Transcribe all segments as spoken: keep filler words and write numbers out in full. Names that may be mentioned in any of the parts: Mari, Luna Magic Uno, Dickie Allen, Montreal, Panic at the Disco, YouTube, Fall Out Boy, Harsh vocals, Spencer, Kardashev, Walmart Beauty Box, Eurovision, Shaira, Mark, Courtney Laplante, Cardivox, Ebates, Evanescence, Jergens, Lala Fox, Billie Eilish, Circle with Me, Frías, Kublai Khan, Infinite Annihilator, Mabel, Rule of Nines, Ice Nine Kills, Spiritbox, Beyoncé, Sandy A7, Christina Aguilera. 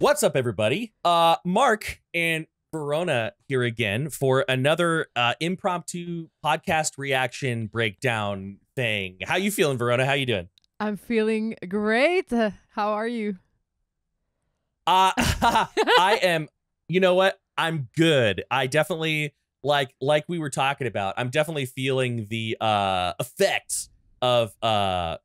What's up, everybody? Uh, Mark and Verona here again for another uh, impromptu podcast reaction breakdown thing. How you feeling, Verona? How you doing? I'm feeling great. Uh, how are you? Uh, I am. You know what? I'm good. I definitely like like we were talking about. I'm definitely feeling the uh, effects of uh,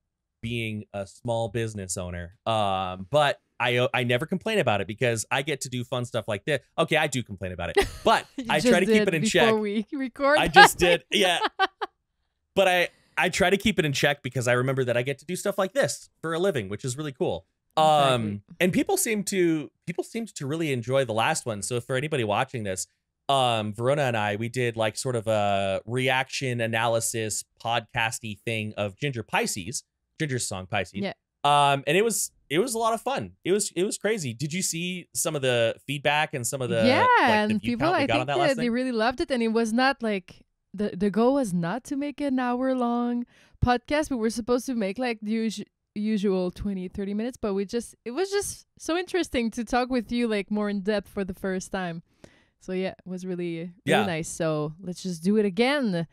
being a small business owner. Um, but I, I never complain about it because I get to do fun stuff like this. Okay, I do complain about it, but I try to keep it in check. We record I just did, yeah. But I, I try to keep it in check because I remember that I get to do stuff like this for a living, which is really cool. Um, exactly. And people seem to people seemed to really enjoy the last one. So for anybody watching this, um, Verona and I, we did like sort of a reaction analysis podcasty thing of Ginger Pisces, Ginger's song Pisces. Yeah. Um, and it was. It was a lot of fun. It was it was crazy. Did you see some of the feedback and some of the yeah? Like, the and people, I think that they really loved it, and it was not like the the goal was not to make an hour long podcast. We were supposed to make like the us usual twenty, thirty minutes, but we just it was just so interesting to talk with you like more in depth for the first time. So yeah, it was really really yeah. nice. So let's just do it again.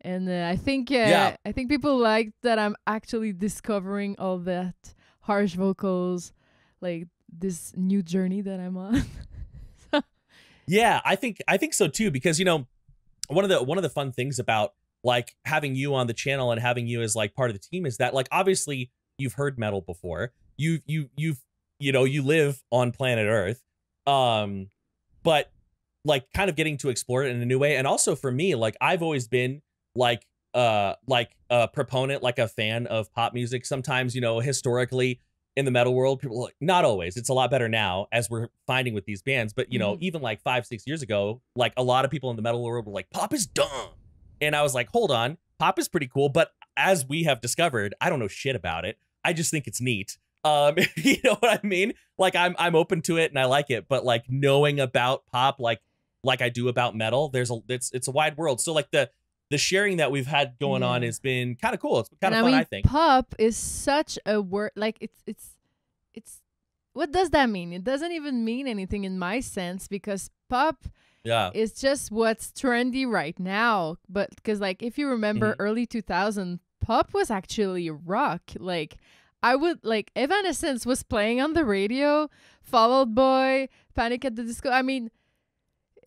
And uh, I think uh, yeah, I think people like that I'm actually discovering all that harsh vocals, like this new journey that I'm on. So. Yeah, I think I think so too, because you know, one of the one of the fun things about like having you on the channel and having you as like part of the team is that like obviously you've heard metal before. You you you've you know, you live on planet Earth. Um but like kind of getting to explore it in a new way. And also for me, like I've always been like Uh, like a proponent, like a fan of pop music. Sometimes, you know, historically in the metal world, people are like, not always. It's a lot better now, as we're finding with these bands. But, you know, mm-hmm. even like five, six years ago, like a lot of people in the metal world were like, pop is dumb. And I was like, hold on, pop is pretty cool. But as we have discovered, I don't know shit about it. I just think it's neat. Um, you know what I mean? Like I'm, I'm open to it and I like it. But like knowing about pop, like like I do about metal, there's a it's it's a wide world. So like the The sharing that we've had going yeah. on has been kind of cool. It's kind of fun, I, mean, I think. Pop is such a word. Like, it's, it's, it's, what does that mean? It doesn't even mean anything in my sense, because pop yeah. is just what's trendy right now. But because, like, if you remember mm-hmm. early two thousand, pop was actually rock. Like, I would, like, Evanescence was playing on the radio, Fall Out Boy, Panic at the Disco. I mean,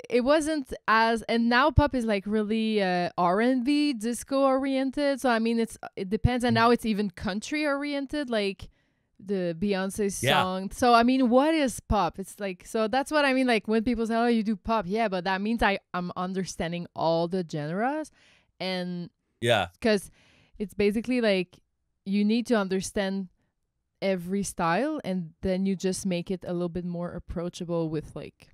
it wasn't as, and now pop is like really uh, R and B disco oriented. So I mean, it's it depends, and now it's even country oriented, like the Beyoncé song. Yeah. So I mean, what is pop? It's like, so that's what I mean. Like when people say, "Oh, you do pop," yeah, but that means I I'm understanding all the genres, and yeah, because it's basically like you need to understand every style, and then you just make it a little bit more approachable with like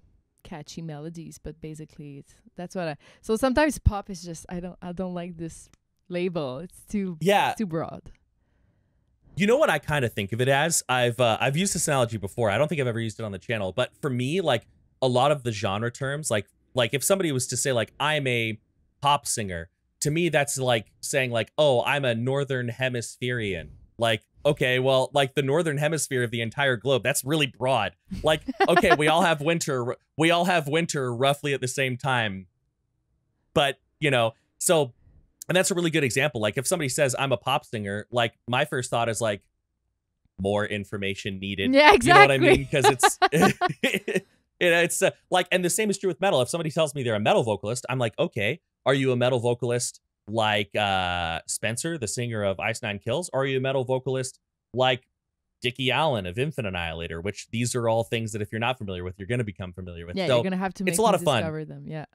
catchy melodies. But basically it's that's what I so sometimes pop is just I don't I don't like this label. It's too yeah it's too broad. You know what I kind of think of it as? I've uh, I've used this analogy before. I don't think I've ever used it on the channel, but for me, like a lot of the genre terms, like like if somebody was to say like I'm a pop singer, to me that's like saying like, oh, I'm a northern hemispherian. Like, okay, well, like the northern hemisphere of the entire globe, that's really broad. Like, okay, we all have winter. We all have winter roughly at the same time. But, you know, so, and that's a really good example. Like if somebody says I'm a pop singer, like my first thought is like more information needed. Yeah, exactly. You know what I mean? Because it's, it, it's uh, like, and the same is true with metal. If somebody tells me they're a metal vocalist, I'm like, okay, are you a metal vocalist like uh Spencer, the singer of Ice Nine Kills? Or are you a metal vocalist like Dickie Allen of Infinite Annihilator? Which these are all things that if you're not familiar with, you're going to become familiar with. Yeah, so you're going to have to make it's a lot of fun. Discover them. Yeah,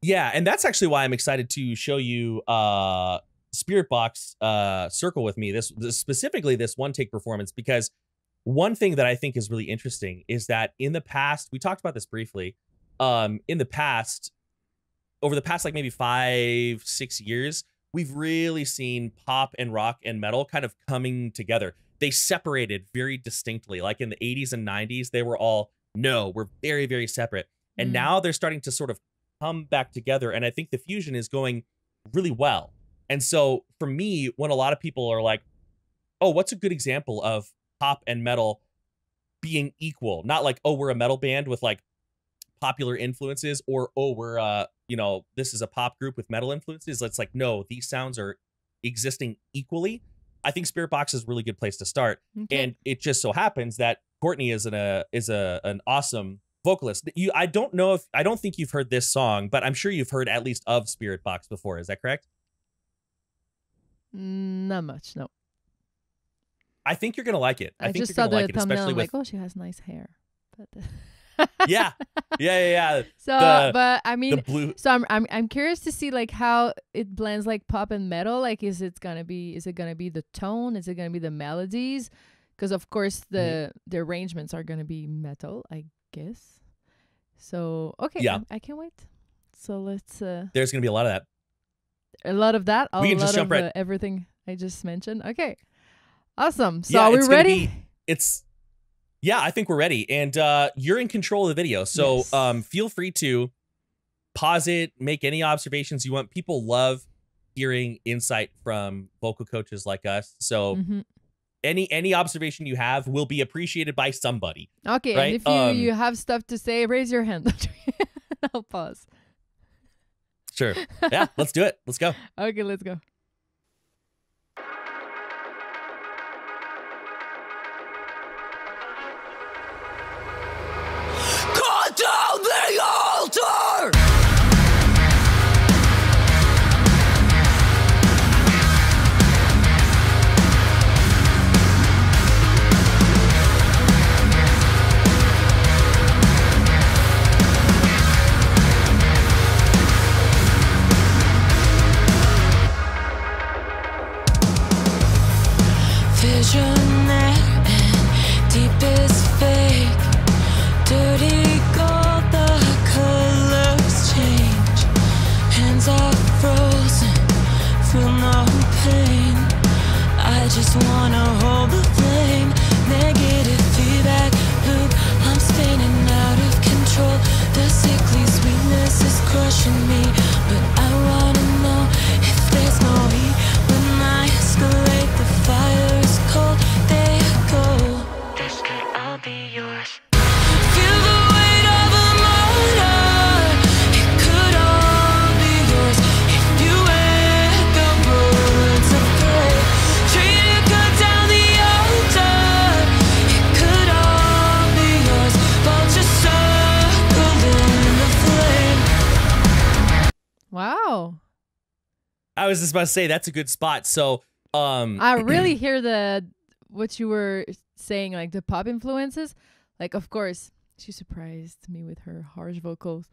yeah, and that's actually why I'm excited to show you uh Spiritbox uh Circle with Me. This, this specifically this one take performance, because one thing that I think is really interesting is that in the past, we talked about this briefly. Um, in the past. Over the past, like maybe five, six years, we've really seen pop and rock and metal kind of coming together. They separated very distinctly. Like in the eighties and nineties, they were all, no, we're very, very separate. And mm. now they're starting to sort of come back together. And I think the fusion is going really well. And so for me, when a lot of people are like, oh, what's a good example of pop and metal being equal, not like, oh, we're a metal band with like popular influences, or, oh, we're, uh, you know, this is a pop group with metal influences. It's like, no, these sounds are existing equally. I think Spiritbox is a really good place to start. Okay. And it just so happens that Courtney is an, uh, is a, an awesome vocalist. You, I don't know if, I don't think you've heard this song, but I'm sure you've heard at least of Spiritbox before. Is that correct? Not much, no. I think you're going to like it. I, I think just you're going to like it, especially with... I'm like, oh, she has nice hair. But yeah. Yeah, yeah, yeah. So, the, but I mean, blue... so I'm, I'm, I'm curious to see like how it blends like pop and metal. Like, is it going to be, is it going to be the tone? Is it going to be the melodies? Because of course the, mm-hmm. the arrangements are going to be metal, I guess. So, okay. Yeah. I, I can't wait. So let's, uh, there's going to be a lot of that. A lot of that. A we can lot just jump of, right. uh, everything I just mentioned. Okay. Awesome. So yeah, are we ready? Be, it's yeah, I think we're ready. And uh, you're in control of the video. So yes. um, feel free to pause it, make any observations you want. People love hearing insight from vocal coaches like us. So mm-hmm. any any observation you have will be appreciated by somebody. Okay. Right? And if you, um, you have stuff to say, raise your hand. I'll pause. Sure. Yeah, let's do it. Let's go. Okay, let's go. Down the altar! Visionaire and deepest fake, dirty. I just wanna hold the flame. Negative feedback loop, I'm spinning out of control. The sickly sweetness is crushing me, but I wanna know if there's no heat. When I escalate, the fire is cold. There you go. This could all be yours. Feel the weight of a motor. It could all be yours if you were the words of prayer. Wow. I was just about to say that's a good spot. So um I really hear the what you were saying, like the pop influences. Like of course, she surprised me with her harsh vocals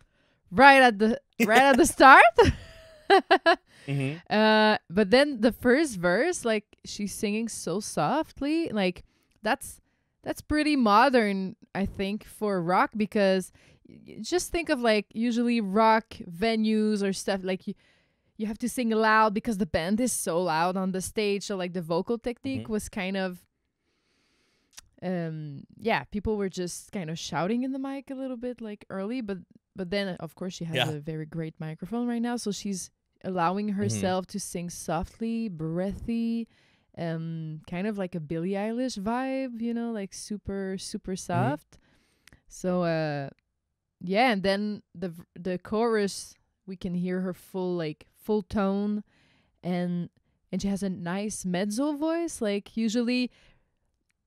right at the right at the start. mm-hmm. Uh but then the first verse, like she's singing so softly, like that's that's pretty modern, I think, for rock, because just think of like usually rock venues or stuff like you, you have to sing loud because the band is so loud on the stage. So like the vocal technique mm-hmm. was kind of, um, yeah, people were just kind of shouting in the mic a little bit like early, but, but then of course she has yeah. a very great microphone right now. So she's allowing herself mm-hmm. to sing softly, breathy, um, kind of like a Billie Eilish vibe, you know, like super, super soft. Mm-hmm. So, uh, yeah, and then the the chorus, we can hear her full like full tone, and and she has a nice mezzo voice. Like usually,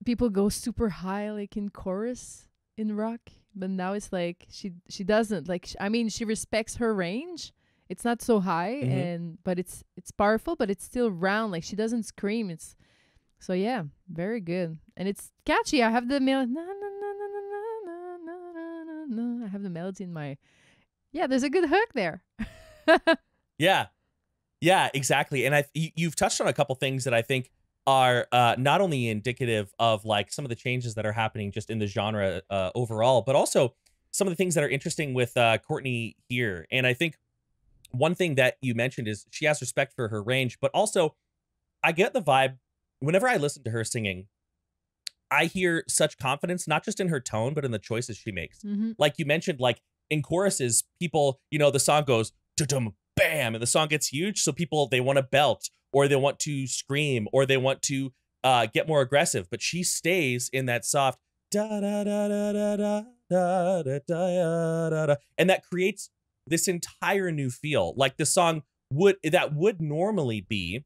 people go super high like in chorus in rock, but now it's like she she doesn't like. Sh I mean, she respects her range. It's not so high, mm-hmm. and but it's it's powerful, but it's still round. Like she doesn't scream. It's so yeah, very good, and it's catchy. I have the mel na na na na na na. No, I have the melody in my... Yeah, there's a good hook there. yeah. Yeah, exactly. And I, you've touched on a couple things that I think are uh, not only indicative of like some of the changes that are happening just in the genre uh, overall, but also some of the things that are interesting with uh, Courtney here. And I think one thing that you mentioned is she has respect for her range, but also I get the vibe whenever I listen to her singing, I hear such confidence, not just in her tone, but in the choices she makes. Mm-hmm. Like you mentioned, like in choruses, people, you know, the song goes, dum bam, and the song gets huge. So people, they want to belt, or they want to scream, or they want to uh, get more aggressive. But she stays in that soft, da da da da da da da da da da da, and that creates this entire new feel. Like the song would that would normally be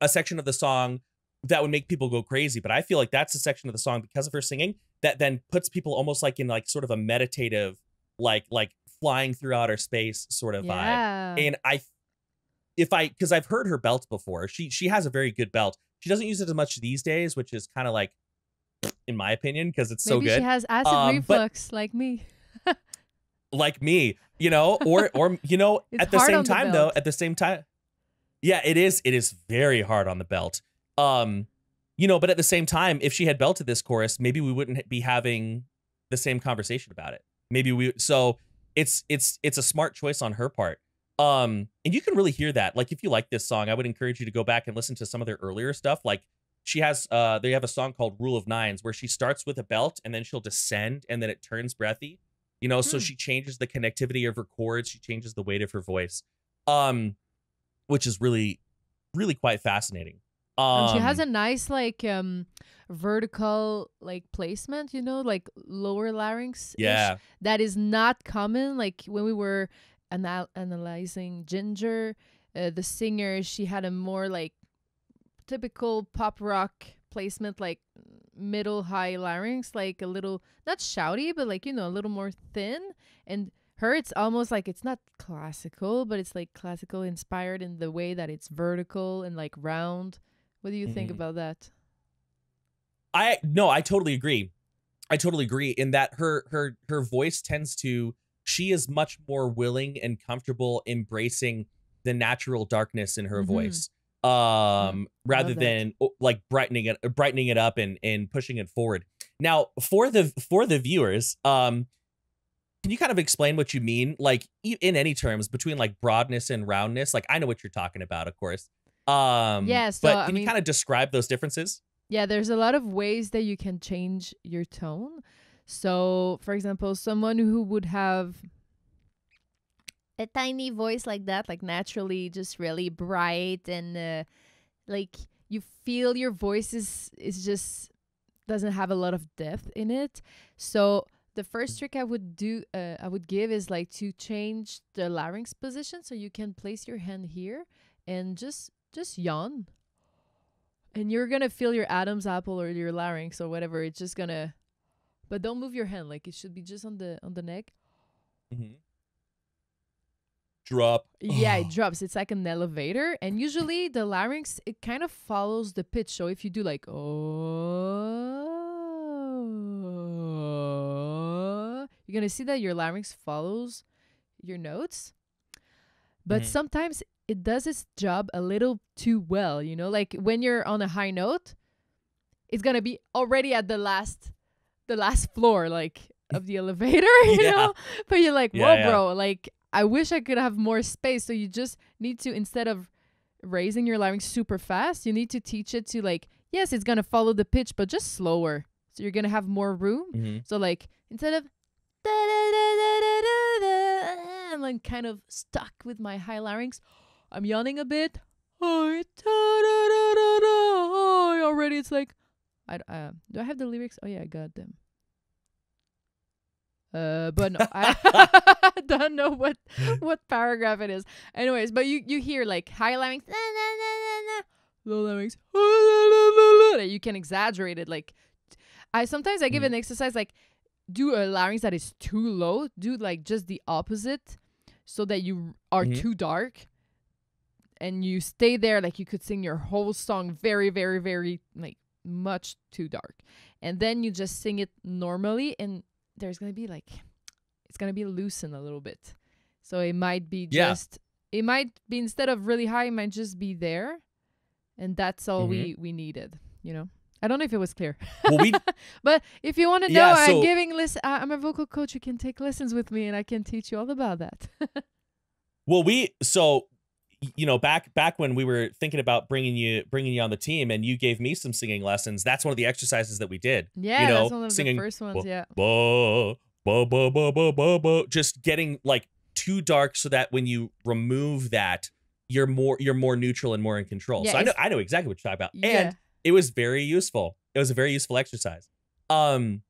a section of the song that would make people go crazy, but I feel like that's a section of the song, because of her singing, that then puts people almost like in like sort of a meditative, like like flying through outer space sort of yeah. vibe. And I, if I, because I've heard her belt before, she she has a very good belt. She doesn't use it as much these days, which is kind of like, in my opinion, because it's Maybe so good. She has acid um, reflux, like me. Like me, you know, or or you know, at the same time the though, at the same time, yeah, it is. It is very hard on the belt. Um, you know, but at the same time, if she had belted this chorus, maybe we wouldn't be having the same conversation about it. Maybe we, so it's, it's, it's a smart choice on her part. Um, and you can really hear that. Like, if you like this song, I would encourage you to go back and listen to some of their earlier stuff. Like she has, uh, they have a song called Rule of Nines where she starts with a belt and then she'll descend and then it turns breathy, you know? Hmm. So she changes the connectivity of her chords. She changes the weight of her voice, um, which is really, really quite fascinating. Um, and she has a nice like um vertical like placement, you know, like lower larynx. Yeah, that is not common. Like when we were anal analyzing Ginger, uh, the singer, she had a more like typical pop rock placement, like middle high larynx, like a little not shouty, but like, you know, a little more thin. And her, it's almost like it's not classical, but it's like classical inspired in the way that it's vertical and like round. What do you think mm. about that? I no, I totally agree. I totally agree in that her her her voice tends to, she is much more willing and comfortable embracing the natural darkness in her mm-hmm. voice, um, mm, rather than like brightening it brightening it up and and pushing it forward. Now for the for the viewers, um, can you kind of explain what you mean, like in any terms, between like broadness and roundness? Like I know what you're talking about, of course. Um, yeah, so, but can I mean, you kind of describe those differences? Yeah, there's a lot of ways that you can change your tone. So, for example, someone who would have a tiny voice like that, like naturally just really bright and uh, like you feel your voice is, is just doesn't have a lot of depth in it. So the first trick I would do, uh, I would give is like to change the larynx position. So you can place your hand here and just Just yawn, and you're gonna feel your Adam's apple or your larynx or whatever. It's just gonna, but don't move your hand. Like it should be just on the on the neck. Mm-hmm. Drop. Yeah, it drops. It's like an elevator, and usually the larynx it kind of follows the pitch. So if you do like oh, you're gonna see that your larynx follows your notes, but mm-hmm. sometimes it does its job a little too well, you know, like when you're on a high note, it's going to be already at the last, the last floor, like of the elevator, you yeah. know, but you're like, whoa, yeah, bro, yeah. like, I wish I could have more space. So you just need to, instead of raising your larynx super fast, you need to teach it to like, yes, it's going to follow the pitch, but just slower. So you're going to have more room. Mm-hmm. So like, instead of da, da, da, da, da, da, da, I'm like kind of stuck with my high larynx. I'm yawning a bit. Oh, already it's like, I uh, do I have the lyrics? Oh yeah, I got them. Uh, but no, I don't know what what paragraph it is. Anyways, but you you hear like high larynx, low larynx. You can exaggerate it. Like I sometimes I give mm. an exercise like do a larynx that is too low. Do like just the opposite, so that you are mm-hmm. too dark. And you stay there, like you could sing your whole song very, very, very, like much too dark. And then you just sing it normally and there's going to be like, it's going to be loosened a little bit. So it might be yeah. just, it might be instead of really high, it might just be there. And that's all mm-hmm. we, we needed, you know? I don't know if it was clear. Well, we but if you want to yeah, know, so I'm giving less, uh, I'm a vocal coach. You can take lessons with me and I can teach you all about that. well, we, so... You know, back back when we were thinking about bringing you bringing you on the team, and you gave me some singing lessons. That's one of the exercises that we did. Yeah, you know, that's one of singing, the first ones. Yeah, bo, bo, bo, bo, bo, bo, bo. Just getting like too dark, so that when you remove that, you're more you're more neutral and more in control. Yeah, so I know I know exactly what you're talking about, yeah. and it was very useful. It was a very useful exercise. Um,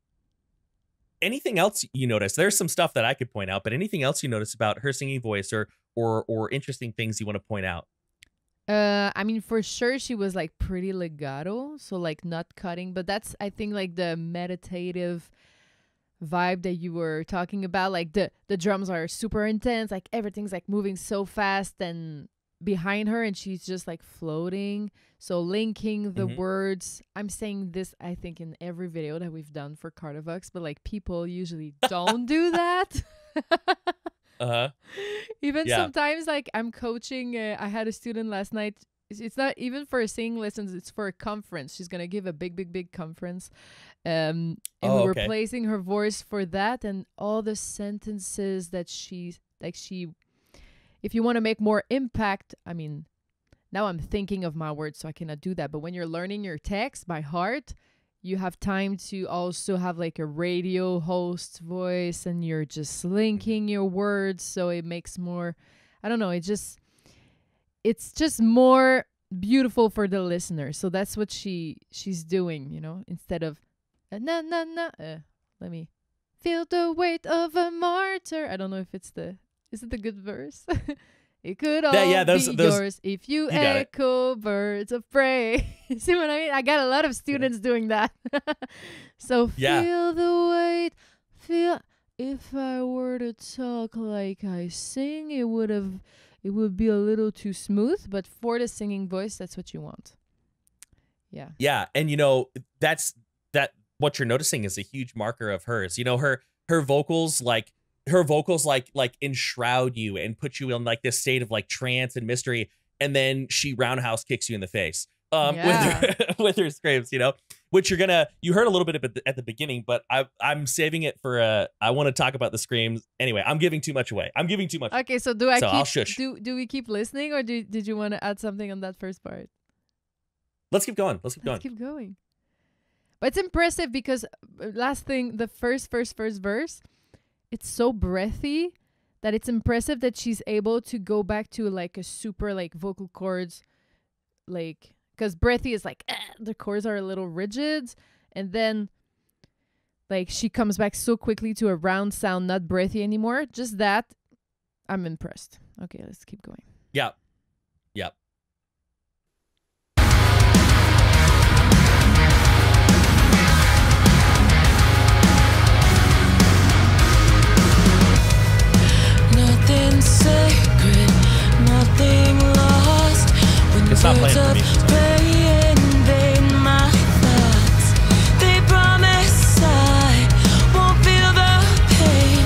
anything else you notice? There's some stuff that I could point out, but anything else you notice about her singing voice or or or interesting things you want to point out? Uh, I mean, for sure, she was like pretty legato, so like not cutting. But that's, I think, like the meditative vibe that you were talking about. Like the the drums are super intense, like everything's like moving so fast and behind her, and she's just like floating. So linking the mm-hmm. words. I'm saying this, I think, in every video that we've done for Cardivox, but like people usually don't do that. Uh-huh. Even yeah. sometimes, like I'm coaching, uh, I had a student last night. It's, it's not even for singing lessons, it's for a conference. She's going to give a big, big, big conference. Um, and oh, we were okay. placing her voice for that, and all the sentences that she, like she, if you want to make more impact, I mean, now I'm thinking of my words, so I cannot do that. But when you're learning your text by heart, you have time to also have like a radio host voice, and you're just linking your words. So it makes more, I don't know, it just, it's just more beautiful for the listener. So that's what she, she's doing, you know, instead of, uh, na, na, na, uh, let me feel the weight of a martyr. I don't know if it's the, is it the good verse? It could all that, yeah, those, be those, yours if you, you echo birds of prey. See what I mean? I got a lot of students yeah. doing that. So yeah. feel the weight. Feel if I were to talk like I sing, it would have, it would be a little too smooth. But for the singing voice, that's what you want. Yeah. Yeah, and you know that's that. What you're noticing is a huge marker of hers. You know, her her vocals like. Her vocals like like enshroud you and put you in like this state of like trance and mystery, and then she roundhouse kicks you in the face um, yeah. with her, with her screams, you know, which you're gonna you heard a little bit of at the, at the beginning, but I I'm saving it for uh I want to talk about the screams anyway. I'm giving too much away. I'm giving too much. Okay, so do I? So keep, I'll shush. Do do we keep listening, or do did you want to add something on that first part? Let's keep going. Let's keep Let's going. Keep going. But it's impressive because last thing, the first first first verse. It's so breathy that it's impressive that she's able to go back to like a super like vocal cords, like because breathy is like eh, the chords are a little rigid, and then like she comes back so quickly to a round sound, not breathy anymore. Just that, I'm impressed. Okay, let's keep going. Yeah, yeah. Sacred, nothing lost. When it's not playing for me. They promise I won't feel the pain.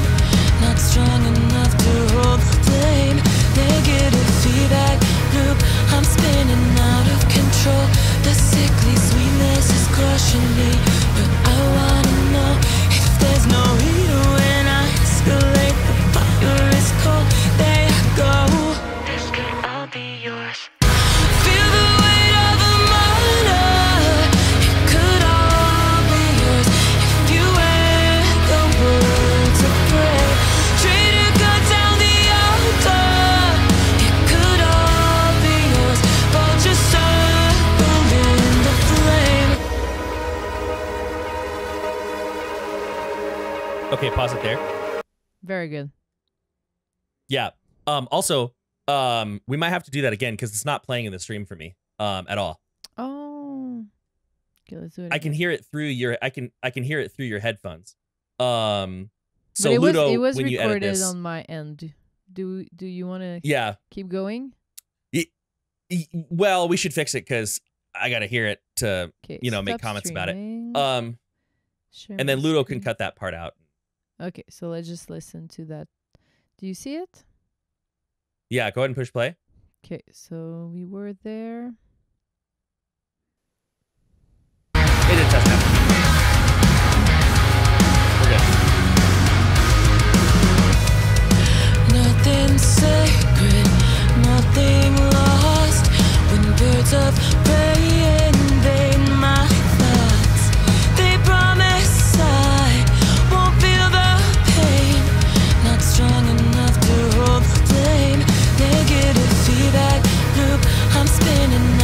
Not strong enough to roll the flame. Negative feedback loop. I'm spinning out of control. The sickly sweetness is crushing me. But I wanna know if there's no heater when I escalate. The fire is cold. There you go. This could all be yours. Feel the weight of a murder. It could all be yours if you were the words of prayer. Traitor cut down the altar. It could all be yours. Vultures circled in the flame. Okay, pause it there. Very good. Yeah. Um, also, um, we might have to do that again because it's not playing in the stream for me um, at all. Oh. Okay, let's do it again. I can hear it through your. I can. I can hear it through your headphones. Um. So it Ludo, was, it was when recorded you edit this, on my end. Do Do you want to? Yeah. Keep going. It, it, well, we should fix it because I gotta hear it to okay, you know make comments streaming. about it. Um. Share and then Ludo screen. can cut that part out. Okay, so let's just listen to that. Do you see it? Yeah, go ahead and push play. Okay, so we were there. It did test out. We're good. Nothing sacred, nothing lost. When birds of prey invade my thoughts, they promise I won't feel the pain. Not strong enough. Negative feedback loop, I'm spinning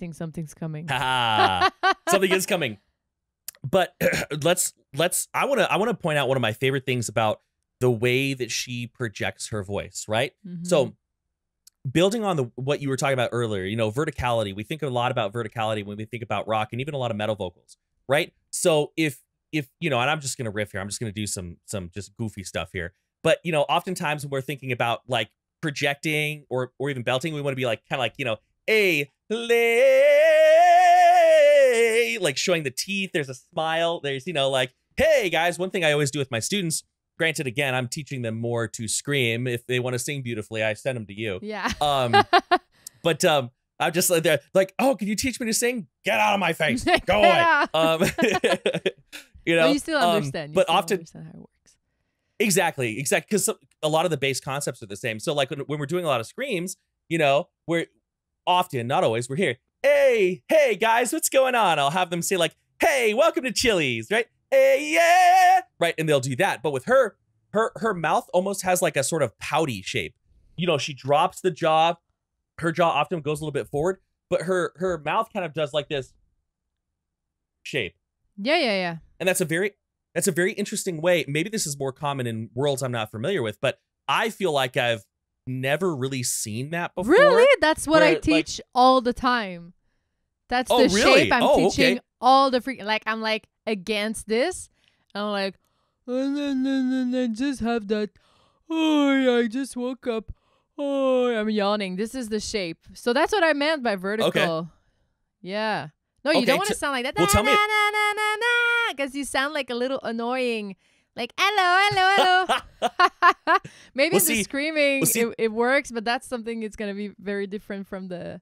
think something's coming. Ah, something is coming. But let's let's I want to I want to point out one of my favorite things about the way that she projects her voice, right? Mm-hmm. So building on the what you were talking about earlier, you know, verticality. We think a lot about verticality when we think about rock and even a lot of metal vocals, right? So if if you know, and I'm just going to riff here. I'm just going to do some some just goofy stuff here. But, you know, oftentimes when we're thinking about like projecting or or even belting, we want to be like kind of like, you know, a lay, like showing the teeth. There's a smile. There's, you know, like, hey, guys, one thing I always do with my students. Granted, again, I'm teaching them more to scream. If they want to sing beautifully, I send them to you. Yeah. Um, but um, I'm just like, they're like, oh, can you teach me to sing? Get out of my face. Go away. Um, you know, but you still understand. Um, you but still often understand how it works. Exactly. Exactly. Because a lot of the base concepts are the same. So like when, when we're doing a lot of screams, you know, we're often, not always, we're here. Hey, hey, guys, what's going on? I'll have them say like, hey, welcome to Chili's, right? Hey, yeah, right, and they'll do that. But with her, her her mouth almost has like a sort of pouty shape. You know, she drops the jaw. Her jaw often goes a little bit forward, but her her mouth kind of does like this shape. Yeah, yeah, yeah. And that's a very that's a very interesting way. Maybe this is more common in worlds I'm not familiar with, but I feel like I've never really seen that before. Really? That's what where, I teach like, all the time. That's the oh, really? shape I'm oh, teaching okay. all the freaking like I'm like against this. I'm like, oh, no, no, no, no, just have that. Oh, yeah, I just woke up. Oh, I'm yawning. This is the shape. So that's what I meant by vertical. Okay. Yeah. No, you okay, don't want to sound like that. Well, nah, tell nah, me. Because nah, nah, nah, nah, you sound like a little annoying. Like, hello, hello, hello. Maybe we'll the see. screaming, we'll it, it works, but that's something it's going to be very different from the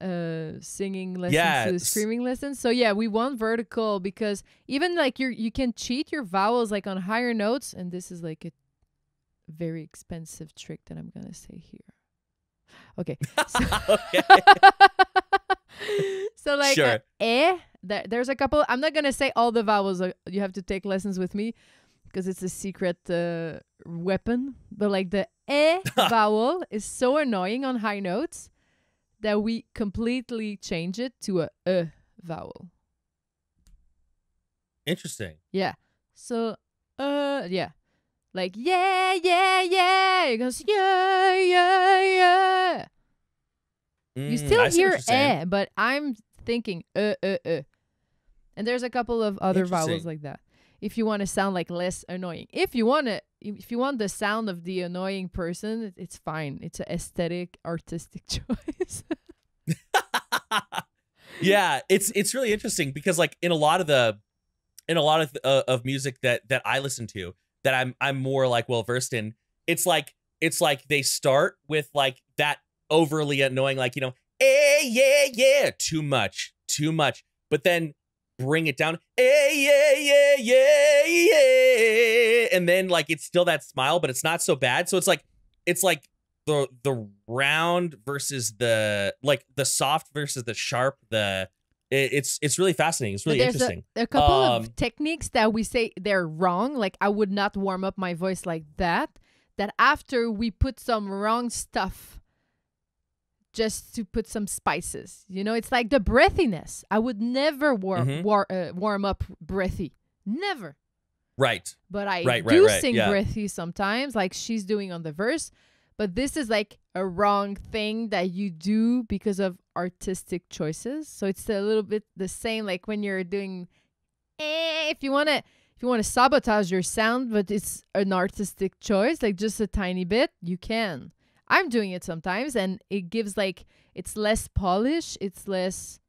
uh singing lessons yeah, to the screaming lessons. So yeah, we want vertical because even like you you can cheat your vowels like on higher notes, and this is like a very expensive trick that I'm gonna say here. Okay. So, okay. so like sure. uh, eh there, there's a couple. I'm not gonna say all the vowels. Uh, you have to take lessons with me because it's a secret uh, weapon. But like the eh vowel is so annoying on high notes that we completely change it to a uh vowel. Interesting. Yeah. So, uh, yeah. Like, yeah, yeah, yeah. It goes, yeah, yeah, yeah. Mm, you still I hear eh, but I'm thinking uh, uh, uh. And there's a couple of other vowels like that. If you want to sound like less annoying. If you want to, if you want the sound of the annoying person, it's fine. It's an aesthetic, artistic choice. Yeah, it's it's really interesting because like in a lot of the, in a lot of uh, of music that that I listen to that I'm I'm more like well versed in, it's like it's like they start with like that overly annoying like you know eh yeah yeah too much too much, but then bring it down. Hey, yeah, yeah, yeah, yeah. And then like it's still that smile, but it's not so bad. So it's like it's like the the round versus the like the soft versus the sharp. The it, it's it's really fascinating. It's really interesting. A, a couple um, of techniques that we say they're wrong. Like I would not warm up my voice like that. That after we put some wrong stuff. Just to put some spices, you know, it's like the breathiness. I would never warm mm-hmm. war, uh, warm up breathy, never. Right. But I right, do right, right. sing yeah. breathy sometimes, like she's doing on the verse. But this is like a wrong thing that you do because of artistic choices. So it's a little bit the same, like when you're doing, eh, if you wanna, if you wanna sabotage your sound, but it's an artistic choice, like just a tiny bit, you can. I'm doing it sometimes and it gives like, it's less polish, it's less,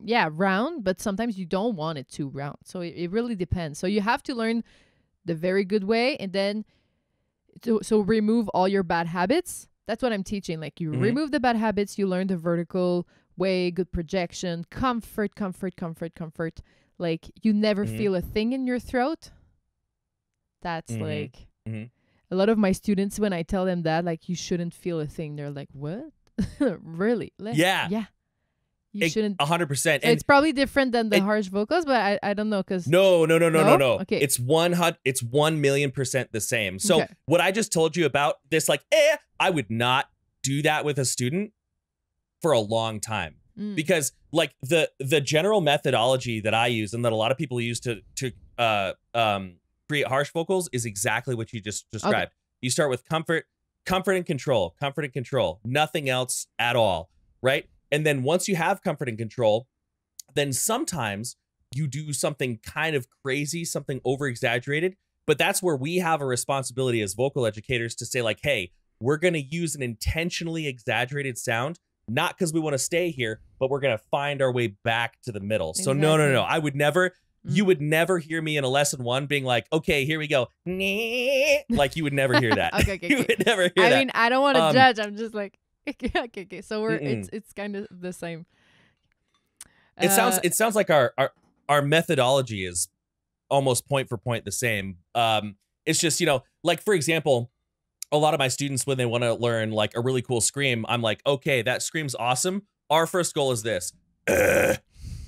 yeah, round, but sometimes you don't want it too round. So it, it really depends. So you have to learn the very good way and then, to, so remove all your bad habits. That's what I'm teaching. Like you mm-hmm. remove the bad habits, you learn the vertical way, good projection, comfort, comfort, comfort, comfort. Like you never mm-hmm. feel a thing in your throat. That's mm-hmm. like... Mm-hmm. A lot of my students, when I tell them that, like, you shouldn't feel a thing, they're like, what? Really? Let's, yeah. Yeah. You it, shouldn't. one hundred percent. So it's probably different than the it, harsh vocals, but I, I don't know. Cause no, no, no, no, no, no. Okay. It's one, it's one million percent the same. So okay. what I just told you about this, like, eh, I would not do that with a student. for a long time. Mm. Because like the the general methodology that I use and that a lot of people use to to uh, um, create harsh vocals is exactly what you just described. Okay. You start with comfort, comfort and control, comfort and control, nothing else at all, right? And then once you have comfort and control, then sometimes you do something kind of crazy, something over-exaggerated, but that's where we have a responsibility as vocal educators to say like, hey, we're gonna use an intentionally exaggerated sound, not because we wanna stay here, but we're gonna find our way back to the middle. Exactly. So no, no, no, I would never, you would never hear me in a lesson one being like, okay, here we go. Like you would never hear that. okay, okay, you okay. would never hear I that. I mean, I don't want to um, judge. I'm just like, okay, okay, okay. So we're, mm-mm. it's, it's kind of the same. It uh, sounds, it sounds like our, our, our methodology is almost point for point the same. Um, it's just, you know, like for example, a lot of my students, when they want to learn like a really cool scream, I'm like, okay, that scream's awesome. Our first goal is this. Uh,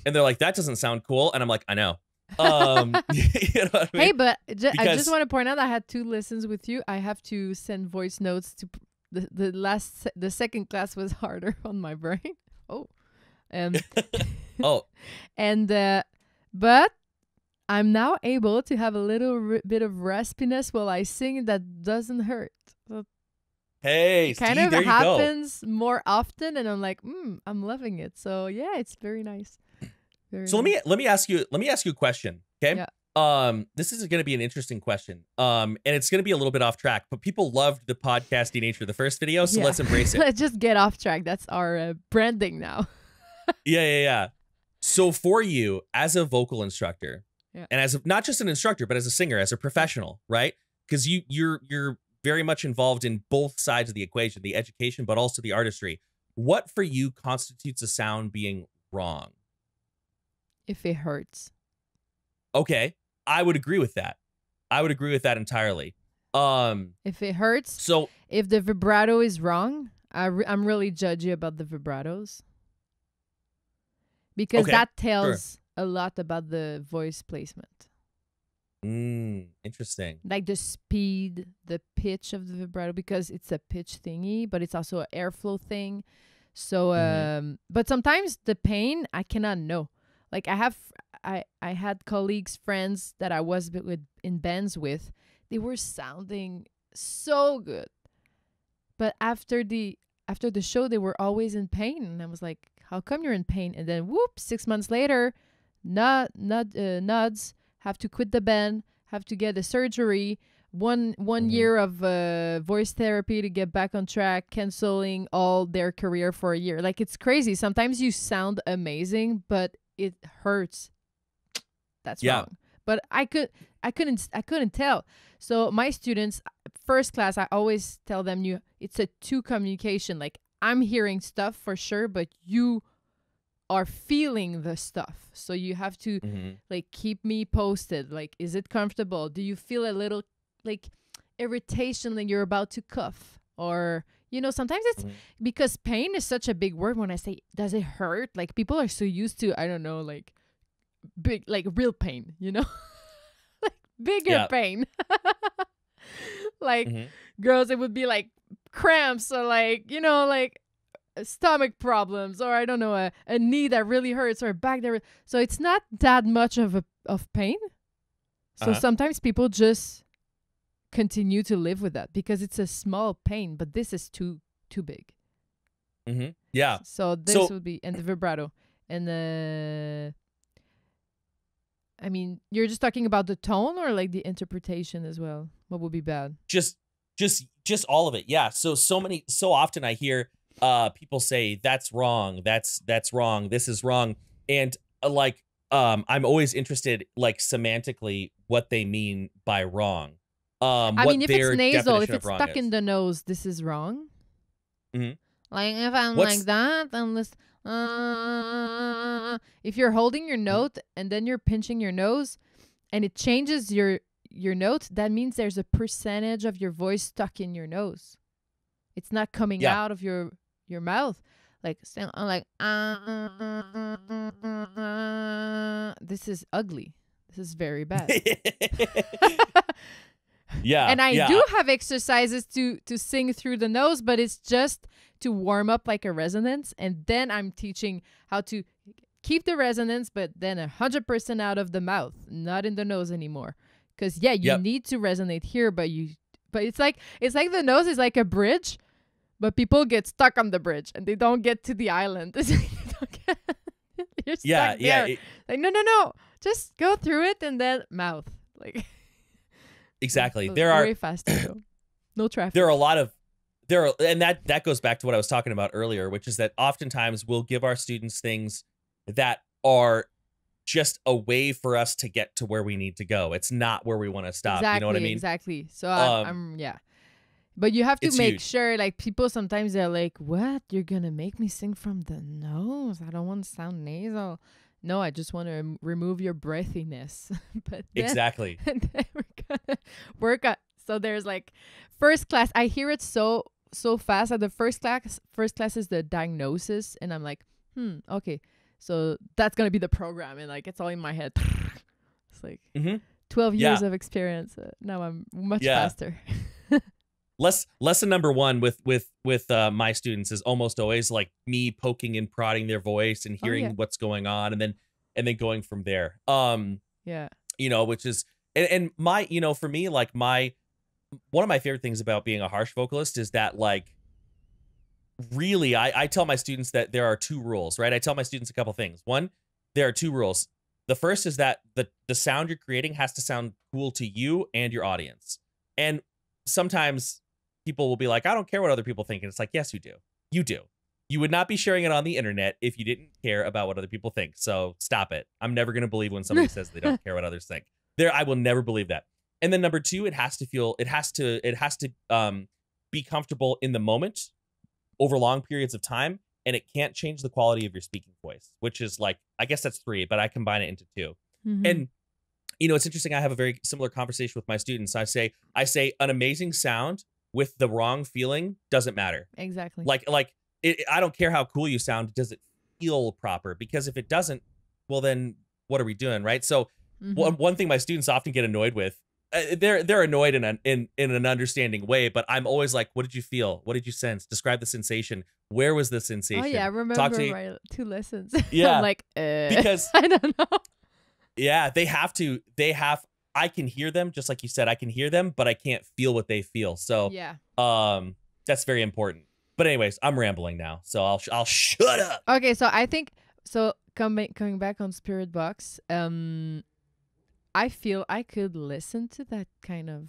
and they're like, that doesn't sound cool. And I'm like, I know. um you know what I mean? Hey, but ju because I just want to point out I had two lessons with you. I have to send voice notes to p the, the last se the second class was harder on my brain. Oh um oh and uh but I'm now able to have a little bit of raspiness while I sing that doesn't hurt. So hey, it kind Steve, of there happens you go. More often and I'm like mm, I'm loving it. So yeah, it's very nice. Very so nice. let me let me ask you let me ask you a question, okay? Yeah. Um, this is going to be an interesting question, um, and it's going to be a little bit off track. But people loved the podcasty nature of the first video, so yeah. let's embrace it. Let's just get off track. That's our uh, branding now. yeah, yeah, yeah. So for you, as a vocal instructor, yeah. and as a, not just an instructor, but as a singer, as a professional, right? Because you you're you're very much involved in both sides of the equation, the education, but also the artistry. What for you constitutes a sound being wrong? If it hurts. Okay. I would agree with that. I would agree with that entirely. Um, if it hurts. So if the vibrato is wrong, I re I'm really judgy about the vibratos. Because okay, that tells sure. a lot about the voice placement. Mm, interesting. Like the speed, the pitch of the vibrato, because it's a pitch thingy, but it's also an airflow thing. So, um, mm-hmm. but sometimes the pain, I cannot know. Like I have, I, I had colleagues, friends that I was with in bands with, they were sounding so good. But after the, after the show, they were always in pain. And I was like, how come you're in pain? And then whoop, six months later, nut, nut, uh, nuds have to quit the band, have to get a surgery, one, one mm-hmm. year of uh, voice therapy to get back on track, canceling all their career for a year. Like it's crazy. Sometimes you sound amazing, but it hurts. That's yeah. wrong. But I could, I couldn't, I couldn't tell. So my students, first class, I always tell them, you, it's a two communication. Like I'm hearing stuff for sure, but you are feeling the stuff. So you have to mm-hmm. like keep me posted. Like, is it comfortable? Do you feel a little like irritation that you're about to cough? Or you know, sometimes it's mm-hmm. because pain is such a big word. When I say, does it hurt? Like people are so used to, I don't know, like big, like real pain, you know, like bigger yeah. pain. Like mm-hmm. girls, it would be like cramps or like, you know, like stomach problems or I don't know, a, a knee that really hurts or a back that. So it's not that much of a, of pain. So uh-huh. sometimes people just continue to live with that because it's a small pain, but this is too too big. Mm-hmm. Yeah. So this so, would be and the vibrato and the. Uh, I mean, you're just talking about the tone or like the interpretation as well. What would be bad? Just, just, just all of it. Yeah. So, so many, so often I hear uh, people say that's wrong. That's that's wrong. This is wrong. And uh, like, um, I'm always interested, like semantically, what they mean by wrong. Um, I mean, if it's nasal, if it's stuck is. in the nose, this is wrong. Mm-hmm. Like if I'm What's... like that, I'm this. Uh, if you're holding your note and then you're pinching your nose, and it changes your your note, that means there's a percentage of your voice stuck in your nose. It's not coming yeah. out of your your mouth. Like I'm like uh, this is ugly. This is very bad. Yeah. And I yeah. do have exercises to to sing through the nose, but it's just to warm up like a resonance. And then I'm teaching how to keep the resonance, but then one hundred percent out of the mouth, not in the nose anymore. Because, yeah, you yep. need to resonate here, but you but it's like it's like the nose is like a bridge, but people get stuck on the bridge and they don't get to the island. You're stuck yeah, there. Yeah, it, like, no, no, no. Just go through it and then mouth. Like exactly. There very are fast to go. No traffic. There are a lot of there are, and that that goes back to what I was talking about earlier, which is that oftentimes we'll give our students things that are just a way for us to get to where we need to go. It's not where we want to stop. Exactly, you know what I mean? Exactly. So I'm, um, I'm yeah. But you have to make huge. sure, like, people sometimes they're like, what? You're going to make me sing from the nose? I don't want to sound nasal. No, I just want to remove your breathiness. But then, exactly. And then we're going to work on. So there's like first class. I hear it so, so fast that the first class, first class is the diagnosis. And I'm like, hmm, okay. So that's going to be the program. And like, it's all in my head. It's like mm-hmm. twelve yeah. years of experience. Uh, now I'm much yeah. faster. Less, lesson number one with with with uh, my students is almost always like me poking and prodding their voice and hearing oh, yeah. what's going on, and then and then going from there. Um, yeah, you know, which is and, and my, you know, for me, like my one of my favorite things about being a harsh vocalist is that, like, really, I I tell my students that there are two rules, right? I tell my students a couple things. One, there are two rules. The first is that the the sound you're creating has to sound cool to you and your audience, and sometimes people will be like, I don't care what other people think. And it's like, yes, you do. You do. You would not be sharing it on the internet if you didn't care about what other people think. So stop it. I'm never going to believe when somebody says they don't care what others think. There, I will never believe that. And then number two, it has to feel, it has to, it has to um, be comfortable in the moment over long periods of time. And it can't change the quality of your speaking voice, which is like, I guess that's three, but I combine it into two. Mm-hmm. And you know, it's interesting. I have a very similar conversation with my students. I say, I say an amazing sound with the wrong feeling doesn't matter. Exactly. Like, like it, I don't care how cool you sound. Does it feel proper? Because if it doesn't, well, then what are we doing? Right. So mm-hmm. one, one thing my students often get annoyed with, uh, they're, they're annoyed in an, in, in an understanding way, but I'm always like, what did you feel? What did you sense? Describe the sensation. Where was the sensation? Oh yeah. I remember Talk to my two lessons. Yeah. I'm like, uh, because I don't know. Yeah, they have to, they have, I can hear them, just like you said, I can hear them, but I can't feel what they feel. So yeah, um, that's very important. But anyways, I'm rambling now, so I'll, I'll shut up. Okay, so I think, so coming, coming back on Spiritbox, um, I feel I could listen to that kind of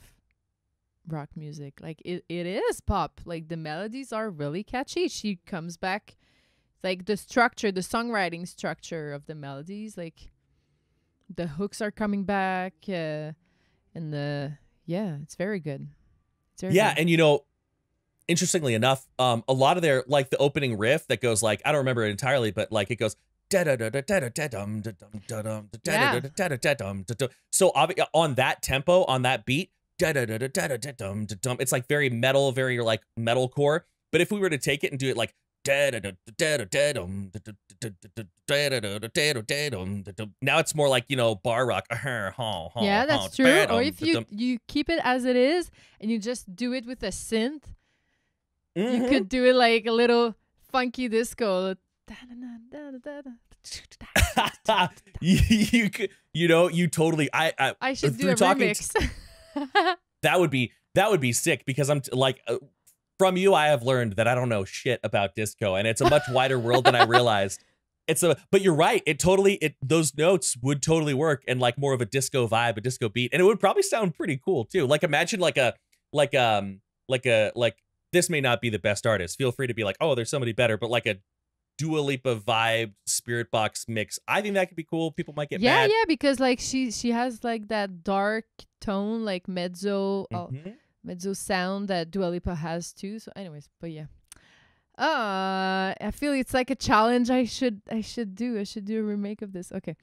rock music. Like it, it is pop, like the melodies are really catchy. She comes back, like the structure, the songwriting structure of the melodies, like the hooks are coming back, uh, and the yeah, it's very good. It's very yeah, good. And you know, interestingly enough, um, a lot of their like the opening riff that goes like I don't remember it entirely, but like it goes da da da da da da da dum da dum da dum da da da da da dum da dum. So on that tempo, on that beat, da da da da da da dum da dum. It's like very metal, very like metalcore. But if we were to take it and do it like now it's more like, you know, bar rock. Yeah, that's true. Or if you you keep it as it is and you just do it with a synth, mm-hmm. you could do it like a little funky disco. you, you could, you know, you totally. I I, I should do a remix. That would be that would be sick because I'm t like. Uh, From you, I have learned that I don't know shit about disco, and it's a much wider world than I realized. It's a, but you're right. It totally, it those notes would totally work, and like more of a disco vibe, a disco beat, and it would probably sound pretty cool too. Like imagine like a, like um, like a like this may not be the best artist. Feel free to be like, oh, there's somebody better, but like a Dua Lipa vibe Spiritbox mix. I think that could be cool. People might get yeah, mad. yeah, because like she she has like that dark tone, like mezzo. Mm-hmm. Mezzo sound that Dua Lipa has too. So anyways, but yeah. Uh I feel it's like a challenge I should I should do. I should do a remake of this. Okay.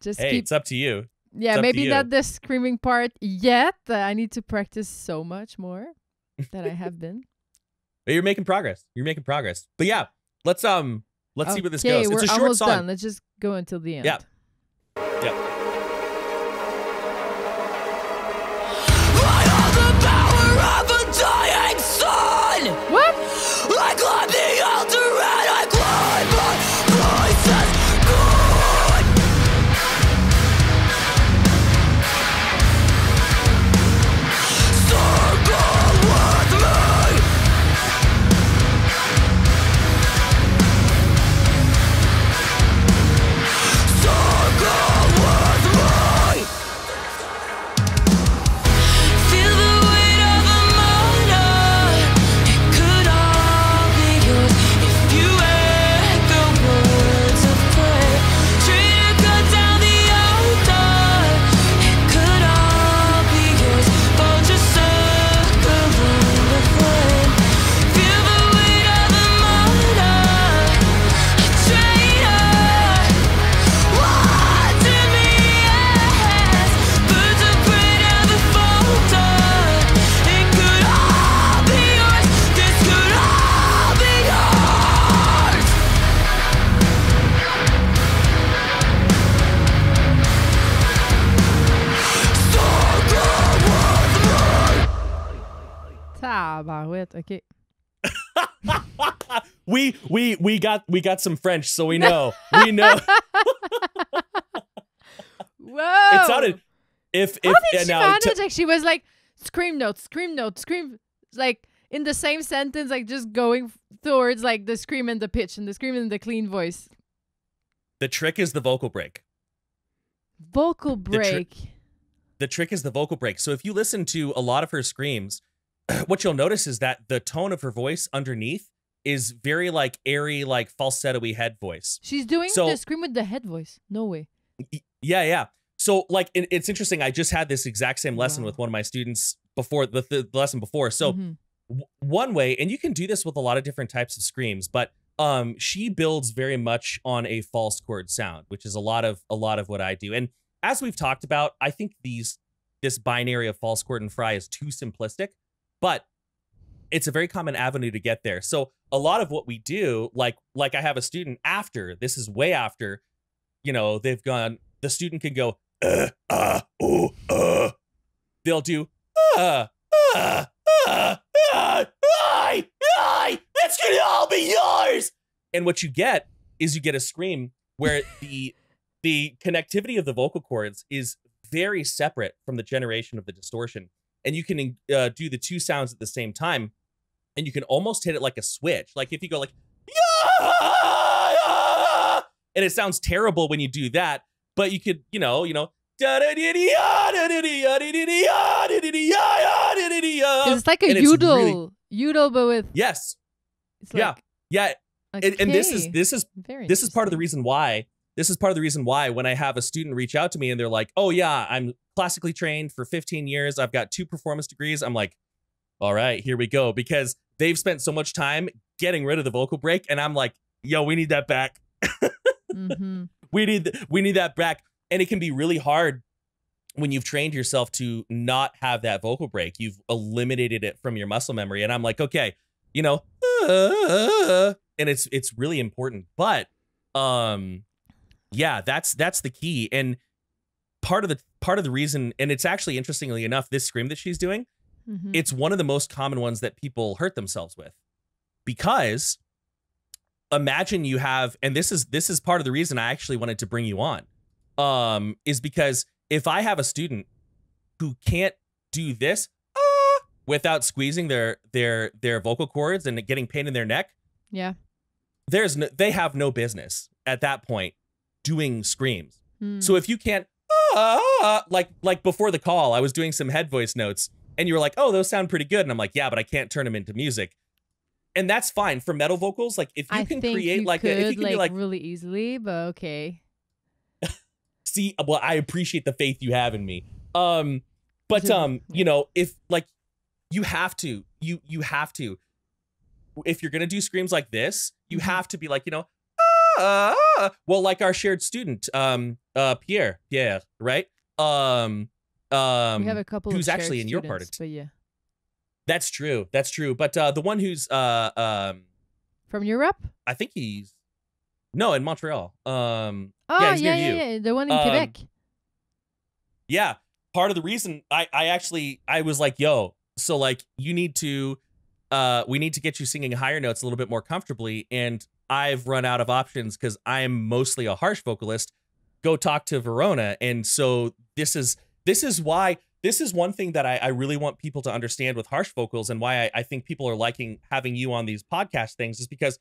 Just hey, keep... it's up to you. Yeah, it's maybe you. Not the screaming part yet. Uh, I need to practice so much more than I have been. But you're making progress. You're making progress. But yeah, let's um let's okay, see where this goes. It's we're a short almost song. Done. Let's just go until the end. Yeah. Yeah. on! What? I climb the altar and I climb my voices good! Circle with me! Circle with me! Feel the weight of a motor. It could all be yours if you echo words of prayer. Traitor, cut down the altar. It could all be yours. Fold your circle in the flame. Feel the weight of a motor. A traitor. Watching me as birds of prey down the folder. It could all be yours. This could all be yours. Tabarouette, OK. We we we got we got some French, so we know. We know. Whoa. It sounded if if How did she now, manage? Like, she was like scream notes, scream notes, scream, like in the same sentence, like just going f- towards like the scream and the pitch and the scream and the clean voice. the trick is the vocal break. Vocal The tri- break. The trick is the vocal break. So if you listen to a lot of her screams, what you'll notice is that the tone of her voice underneath is very like airy, like falsetto-y head voice. She's doing So- the scream with the head voice. No way. Yeah, yeah. So like it, it's interesting. I just had this exact same lesson Wow. with one of my students before the, the lesson before. So Mhm. w- one way, and you can do this with a lot of different types of screams, but um, she builds very much on a false chord sound, which is a lot of a lot of what I do. And as we've talked about, I think these this binary of false chord and fry is too simplistic, but it's a very common avenue to get there. So a lot of what we do, like like I have a student after, this is way after, you know, they've gone, the student can go, uh, uh, ooh, uh. They'll do, uh, uh, uh, uh, I, I, that's gonna all be yours. And what you get is you get a scream where the the connectivity of the vocal cords is very separate from the generation of the distortion. And you can uh, do the two sounds at the same time, and you can almost hit it like a switch. Like if you go like, and it sounds terrible when you do that, but you could, you know, you know, it's like a and it's yodel, really- yodel, but with yes, it's yeah, like, yeah. And, and this is this is Very this is part of the reason why this is part of the reason why when I have a student reach out to me and they're like, oh yeah, I'm classically trained for fifteen years. I've got two performance degrees. I'm like, all right, here we go. Because they've spent so much time getting rid of the vocal break. And I'm like, yo, we need that back. Mm-hmm. We need we need that back. And it can be really hard when you've trained yourself to not have that vocal break. You've eliminated it from your muscle memory. And I'm like, okay, you know, uh, and it's it's really important. But um, yeah, that's that's the key. And part of the part of the reason, and it's actually interestingly enough, this scream that she's doing, mm-hmm. it's one of the most common ones that people hurt themselves with. Because imagine you have, and this is this is part of the reason I actually wanted to bring you on, um, is because if I have a student who can't do this ah, without squeezing their their their vocal cords and getting pain in their neck, yeah, there's no, they have no business at that point doing screams. Mm. So if you can't ah, like like before the call, I was doing some head voice notes, and you were like, "Oh, those sound pretty good," and I'm like, "Yeah, but I can't turn them into music." And that's fine for metal vocals. Like if you I can think create you like, could, a, if you can like, be like really easily, but okay. See, well, I appreciate the faith you have in me. Um, but um, you know, if like you have to, you you have to, if you're gonna do screams like this, you mm-hmm. have to be like, you know, ah, ah. Well, like our shared student, um, uh, Pierre, Pierre, right? Um, um, we have a couple who's of actually in students, your part of t- yeah. That's true. That's true. But uh, the one who's uh, um, from Europe, I think he's no in Montreal. Um, oh yeah, he's yeah, near yeah, you. yeah, the one in um, Quebec. Yeah, part of the reason I, I actually I was like, yo, so like you need to uh, we need to get you singing higher notes a little bit more comfortably. And I've run out of options because I'm mostly a harsh vocalist. Go talk to Verona. And so this is this is why this is one thing that I, I really want people to understand with harsh vocals, and why I, I think people are liking having you on these podcast things, is because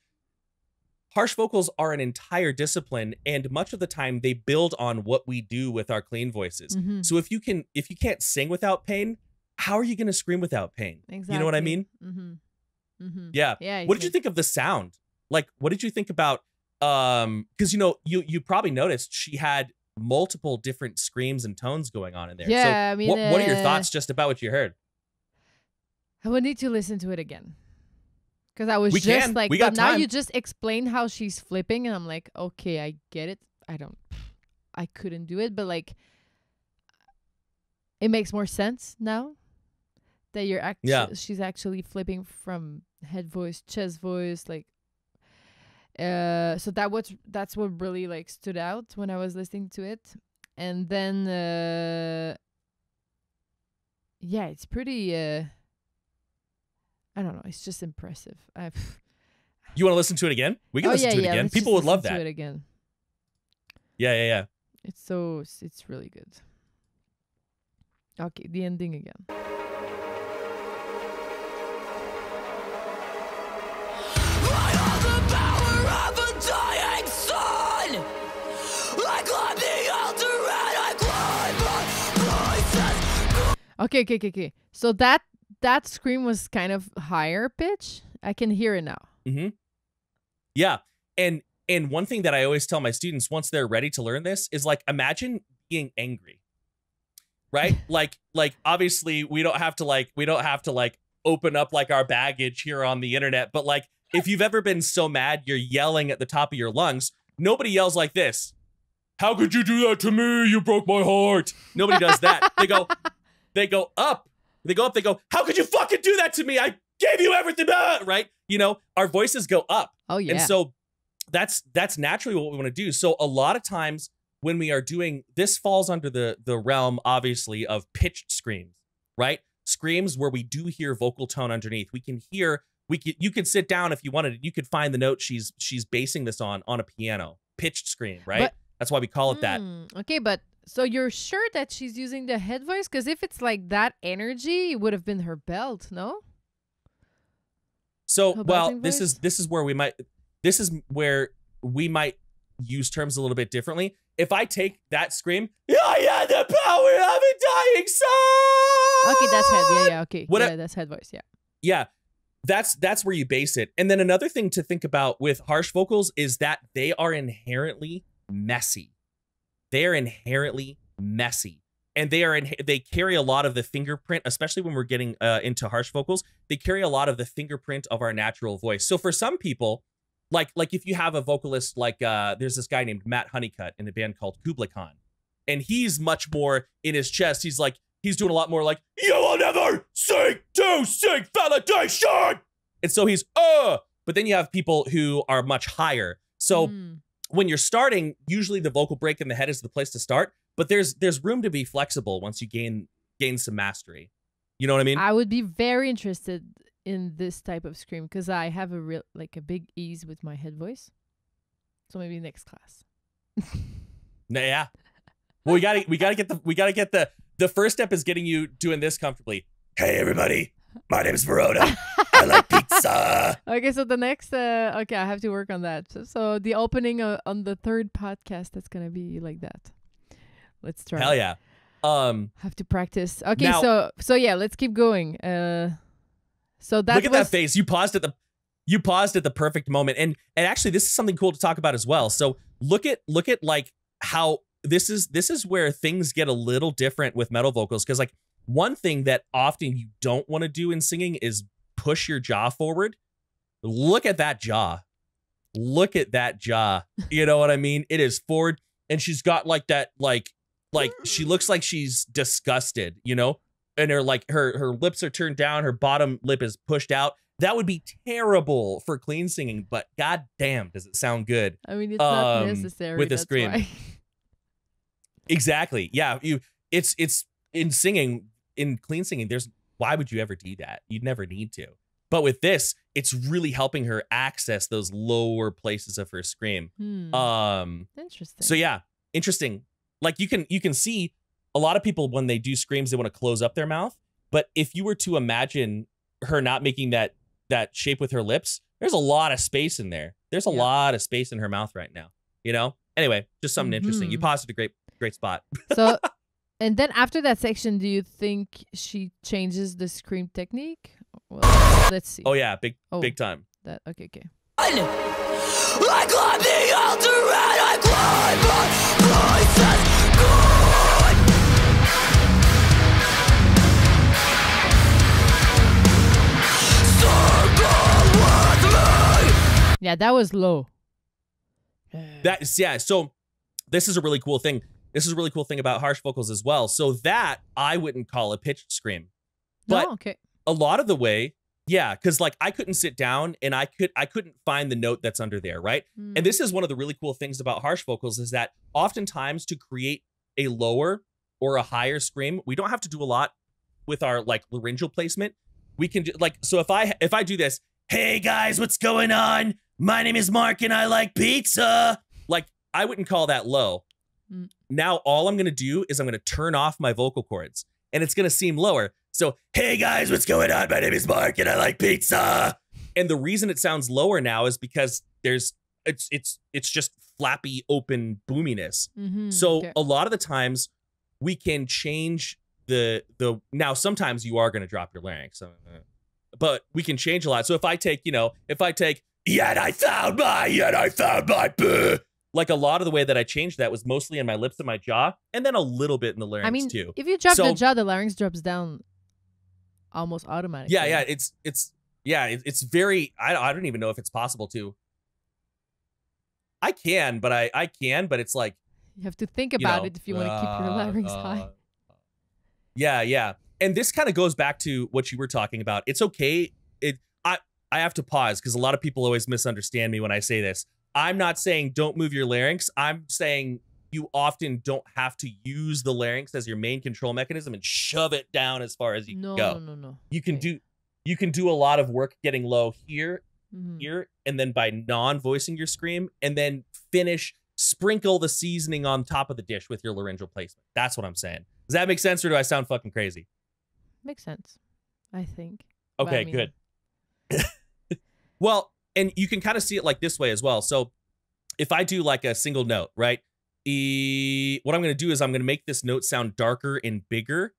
harsh vocals are an entire discipline, and much of the time they build on what we do with our clean voices. Mm-hmm. So if you can, if you can't sing without pain, how are you going to scream without pain? Exactly. You know what I mean? Mm-hmm. Mm-hmm. Yeah. Yeah. What did you think of the sound? Like, what did you think about? Um, because you know, you you probably noticed she had multiple different screams and tones going on in there. Yeah. So I mean, what, uh, what are your thoughts just about what you heard? I would need to listen to it again. Because I was we just can. like, we but now you just explain how she's flipping, and I'm like, okay, I get it. I don't, I couldn't do it, but like, it makes more sense now that you're actually, yeah. she's actually flipping from head voice, chest voice, like, uh, so that was, that's what really like stood out when I was listening to it. And then, uh, yeah, it's pretty, uh, I don't know. It's just impressive. I've... You want to listen to it again? We can oh, listen yeah, to it yeah. again. Let's People would love that. To it again. Yeah, yeah, yeah. It's so, it's really good. Okay, the ending again. I have the power of a dying sun. I climb the altar and I climb my voices. Okay, okay, okay, okay. So that. That scream was kind of higher pitch. I can hear it now. Mm-hmm. Yeah. And and one thing that I always tell my students once they're ready to learn this is like, imagine being angry, right? like, like obviously we don't have to like, we don't have to like open up like our baggage here on the internet. But like, if you've ever been so mad, you're yelling at the top of your lungs. Nobody yells like this. How could you do that to me? You broke my heart. Nobody does that. They go, they go up. They go up, they go, how could you fucking do that to me? I gave you everything, ah! Right? You know, our voices go up. Oh, yeah. And so that's that's naturally what we want to do. So a lot of times when we are doing, this falls under the, the realm, obviously, of pitched screams, right? Screams where we do hear vocal tone underneath. We can hear, we can, you could sit down if you wanted, you could find the note she's she's basing this on, on a piano. Pitched scream, right? But, that's why we call it hmm, that. Okay, but... So you're sure that she's using the head voice? Because if it's like that energy, it would have been her belt, no? So, her well, this voice? is this is where we might this is where we might use terms a little bit differently. If I take that scream, I had the power of a dying son. Okay, that's head. Yeah, yeah, okay. What yeah, I, that's head voice, yeah. Yeah. That's that's where you base it. And then another thing to think about with harsh vocals is that they are inherently messy. They are inherently messy, and they are in, they carry a lot of the fingerprint, especially when we're getting uh, into harsh vocals. They carry a lot of the fingerprint of our natural voice. So for some people, like like if you have a vocalist like uh, there's this guy named Matt Honeycutt in a band called Kublai Khan, and he's much more in his chest. He's like he's doing a lot more like you will never seek to seek validation, and so he's uh. But then you have people who are much higher. So. Mm. When you're starting, usually the vocal break in the head is the place to start, but there's there's room to be flexible once you gain gain some mastery. You know what I mean? I would be very interested in this type of scream because I have a real like a big ease with my head voice. So maybe next class. nah, yeah. Well, we gotta we gotta get the we gotta get the the first step is getting you doing this comfortably. Hey everybody, my name is Verona. I like pizza. Okay, so the next, uh, okay, I have to work on that. So, so the opening uh, on the third podcast, that's going to be like that. Let's try. Hell yeah. Um, have to practice. Okay, now, so, so yeah, let's keep going. Uh, so that Look at was, that face. You paused at the, you paused at the perfect moment. And, and actually this is something cool to talk about as well. So look at, look at like how this is, this is where things get a little different with metal vocals. Cause like one thing that often you don't want to do in singing is push your jaw forward. Look at that jaw. Look at that jaw. You know what I mean? It is forward, and she's got like that, like, like she looks like she's disgusted, you know? And her like her her lips are turned down, her bottom lip is pushed out. That would be terrible for clean singing, but goddamn, does it sound good? I mean, it's um, not necessary with a scream. Exactly. Yeah. You. It's it's in singing in clean singing. There's. Why would you ever do that? You'd never need to. But with this, it's really helping her access those lower places of her scream. Hmm. Um, interesting. So yeah, interesting. Like you can you can see a lot of people when they do screams, they want to close up their mouth. But if you were to imagine her not making that that shape with her lips, there's a lot of space in there. There's a yeah. lot of space in her mouth right now. You know. Anyway, just something mm-hmm. interesting. You paused at a great great spot. So, and then after that section, do you think she changes the scream technique? Well, let's see. Oh yeah, big oh, big time. That okay, okay. I know. I climb the altar and I climb my voices gone. Circle with me. Yeah, that was low. That's yeah. So this is a really cool thing. This is a really cool thing about harsh vocals as well. So that I wouldn't call a pitched scream, but no, okay. A lot of the way, yeah, because like I couldn't sit down and I could I couldn't find the note that's under there, right? Mm. And this is one of the really cool things about harsh vocals is that oftentimes to create a lower or a higher scream, we don't have to do a lot with our like laryngeal placement. We can do like so if I if I do this, hey guys, what's going on? My name is Mark and I like pizza. Like I wouldn't call that low. Mm. Now all I'm gonna do is I'm gonna turn off my vocal cords and it's gonna seem lower. So, hey guys, what's going on? My name is Mark and I like pizza. And the reason it sounds lower now is because there's it's it's it's just flappy open boominess. Mm-hmm. So okay. A lot of the times we can change the the now sometimes you are going to drop your larynx. But we can change a lot. So if I take, you know, if I take yet I found my yet I found my boo. Like a lot of the way that I changed that was mostly in my lips and my jaw and then a little bit in the larynx I mean, too. If you drop so, the jaw, the larynx drops down almost automatic. Yeah, yeah, it's it's yeah, it, it's very. I I don't even know if it's possible to. I can, but I I can, but it's like you have to think about you know, it if you uh, want to keep your larynx uh, high. Yeah, yeah, and this kind of goes back to what you were talking about. It's okay. It I I have to pause because a lot of people always misunderstand me when I say this. I'm not saying don't move your larynx. I'm saying you often don't have to use the larynx as your main control mechanism and shove it down as far as you no, can go. No, no, no. You can okay. do you can do a lot of work getting low here, mm-hmm. here, and then by non-voicing your scream, and then finish, sprinkle the seasoning on top of the dish with your laryngeal placement. That's what I'm saying. Does that make sense or do I sound fucking crazy? Makes sense, I think. Okay, I mean... good. Well, and you can kind of see it like this way as well. So if I do like a single note, right? E, what I'm going to do is I'm going to make this note sound darker and bigger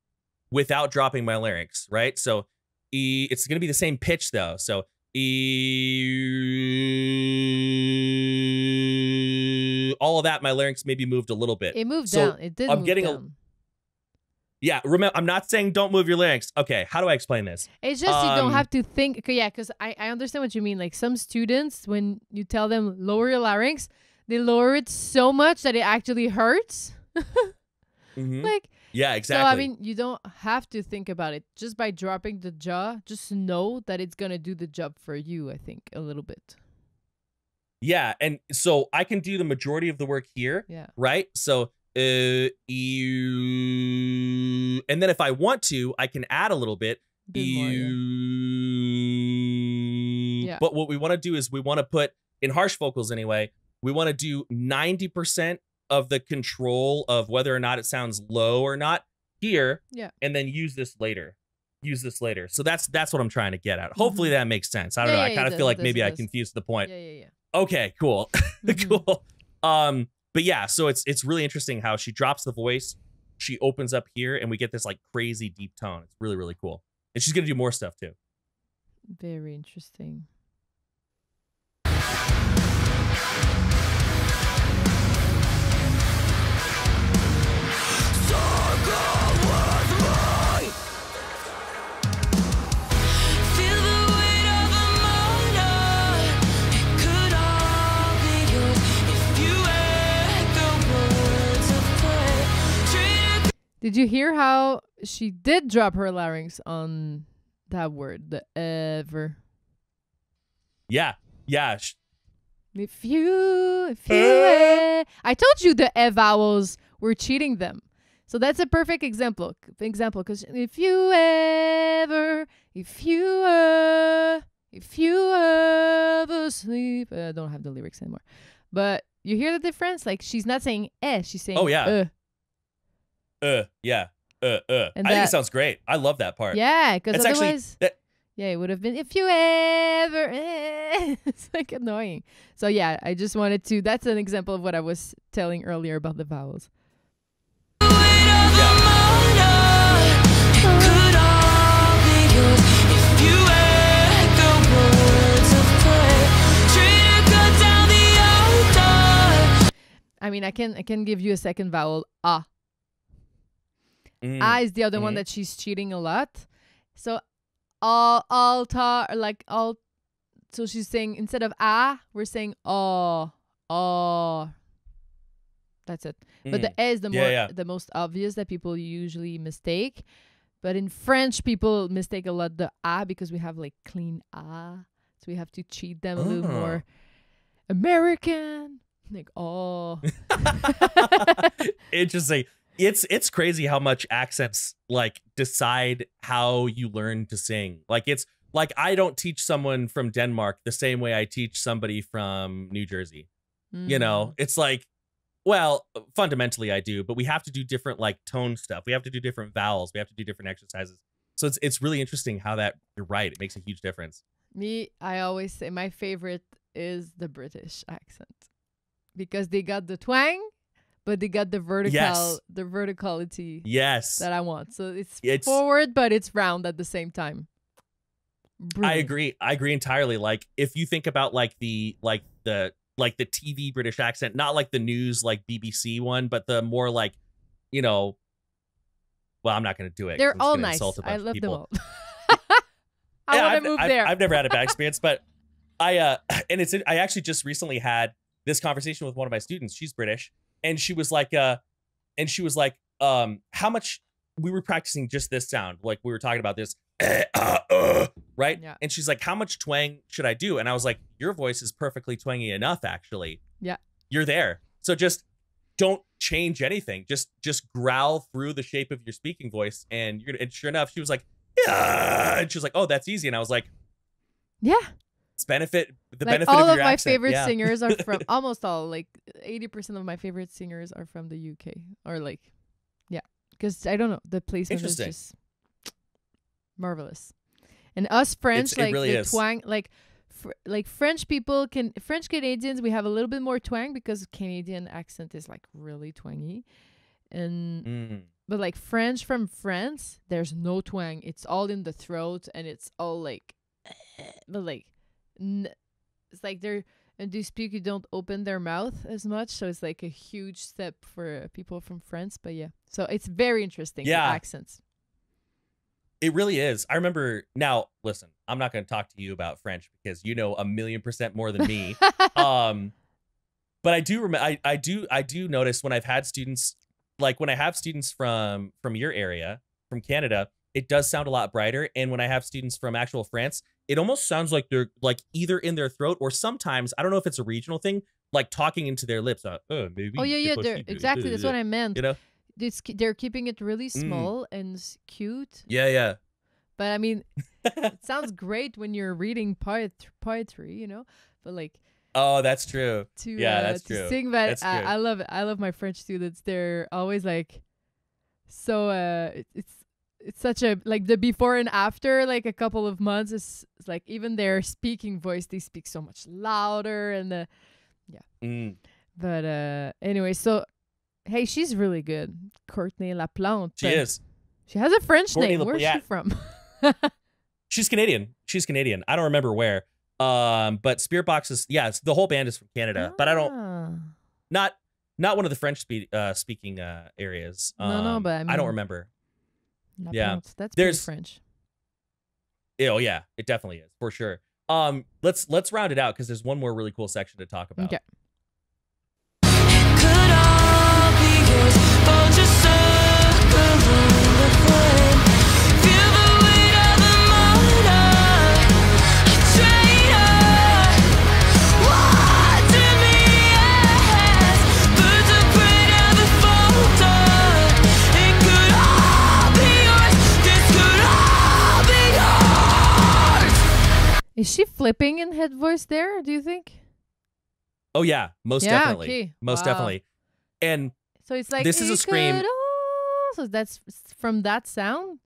without dropping my larynx, right? So E, it's going to be the same pitch though. So E, all of that, my larynx maybe moved a little bit. It moved so down. It did I'm move getting down. A, yeah, remember, I'm not saying don't move your larynx. Okay, how do I explain this? It's just um, you don't have to think. Yeah, because I, I understand what you mean. Like some students, when you tell them lower your larynx, they lower it so much that it actually hurts. mm-hmm. Like yeah, exactly. So I mean, you don't have to think about it. Just by dropping the jaw, just know that it's gonna do the job for you. I think a little bit. Yeah, and so I can do the majority of the work here. Yeah. Right. So, uh, ew, and then if I want to, I can add a little bit. Ew, more, yeah. Yeah. But what we want to do is we want to put in harsh vocals anyway. We want to do ninety percent of the control of whether or not it sounds low or not here, yeah. And then use this later. Use this later. So that's that's what I'm trying to get at. Hopefully that makes sense. I don't yeah, know. Yeah, I kind of feel like does, maybe does. I confused the point. Yeah, yeah, yeah. Okay, cool. Mm-hmm. Cool. Um, but yeah, so it's it's really interesting how she drops the voice, she opens up here, and we get this like crazy deep tone. It's really, really cool. And she's gonna do more stuff too. Very interesting. Did you hear how she did drop her larynx on that word, the ever? Yeah, yeah. If you, if you, uh. I told you the e vowels were cheating them. So that's a perfect example. Example, because if you ever, if you ever, if you ever sleep, I don't have the lyrics anymore. But you hear the difference? Like she's not saying eh, she's saying oh yeah, uh, uh yeah, uh uh. And I that, think it sounds great. I love that part. Yeah, because otherwise, actually, yeah, it would have been if you ever. Eh. It's like annoying. So yeah, I just wanted to. That's an example of what I was telling earlier about the vowels. I mean, I can I can give you a second vowel, ah. Mm. Ah is the other mm. one that she's cheating a lot. So all altar like all. So she's saying instead of ah, we're saying oh, oh. That's it. Mm. But the eh is the yeah, more yeah. the most obvious that people usually mistake. But in French, people mistake a lot the ah because we have like clean ah, so we have to cheat them oh. a little more. American. Like oh, interesting. It's it's crazy how much accents like decide how you learn to sing. Like it's like I don't teach someone from Denmark the same way I teach somebody from New Jersey. Mm. You know, it's like, well, fundamentally I do, but we have to do different like tone stuff. We have to do different vowels. We have to do different exercises. So it's it's really interesting how that. You're right. It makes a huge difference. Me, I always say my favorite is the British accent. Because they got the twang, but they got the vertical, yes. the verticality yes. that I want. So it's, it's forward, but it's round at the same time. Brilliant. I agree. I agree entirely. Like if you think about like the like the like the T V British accent, not like the news like B B C one, but the more like, you know, well, I'm not going to do it. They're all nice. I love them all. I yeah, want to move I've, there. I've never had a bad experience, but I uh, and it's I actually just recently had. This conversation with one of my students, she's British, and she was like, uh, and she was like, um, how much we were practicing just this sound, like we were talking about this, eh, uh, uh, right? Yeah. And she's like, how much twang should I do? And I was like, your voice is perfectly twangy enough, actually. Yeah, you're there. So just don't change anything. Just just growl through the shape of your speaking voice, and you're. And sure enough, she was like, yeah, and she was like, oh, that's easy. And I was like, yeah. benefit the like benefit all of, of your my accent. favorite yeah. singers are from almost all like eighty percent of my favorite singers are from the U K or like yeah because I don't know the placement is just marvelous and us French it's, like really the twang like fr like French people can French Canadians we have a little bit more twang because Canadian accent is like really twangy and mm. but like French from France there's no twang it's all in the throat and it's all like but like N it's like they're and they speak you don't open their mouth as much so it's like a huge step for people from France but yeah so it's very interesting yeah the accents it really is I remember now listen I'm not going to talk to you about French because you know a million percent more than me um but I do remember I, I do I do notice when I've had students like when I have students from from your area from Canada it does sound a lot brighter and when I have students from actual France it almost sounds like they're like either in their throat or sometimes, I don't know if it's a regional thing, like talking into their lips. Uh, oh, maybe. Oh, yeah, yeah, they're, exactly. That's what I meant. You know? It's, they're keeping it really small mm. and cute. Yeah, yeah. But I mean, it sounds great when you're reading poet poetry, you know? But like. Oh, that's true. To, yeah, uh, that's to true. Sing, but that's I, true. I love it. I love my French students. They're always like, so uh, it, it's. It's such a like the before and after like a couple of months is like even their speaking voice they speak so much louder and uh, yeah mm. but uh anyway so hey she's really good Courtney Laplante she is she has a French Courtney name La where's yeah. she from she's Canadian she's Canadian I don't remember where um but Spiritbox is yeah it's, the whole band is from Canada ah. but I don't not not one of the French spe uh, speaking uh, areas um, no no but I, mean, I don't remember. Not yeah, pronounced. That's pretty French. Oh yeah, it definitely is for sure. Um, let's let's round it out because there's one more really cool section to talk about. Okay. flipping in head voice there, do you think? Oh, yeah. Most yeah, definitely. Key. Most wow. definitely. And so it's like, this is a scream. So that's from that sound?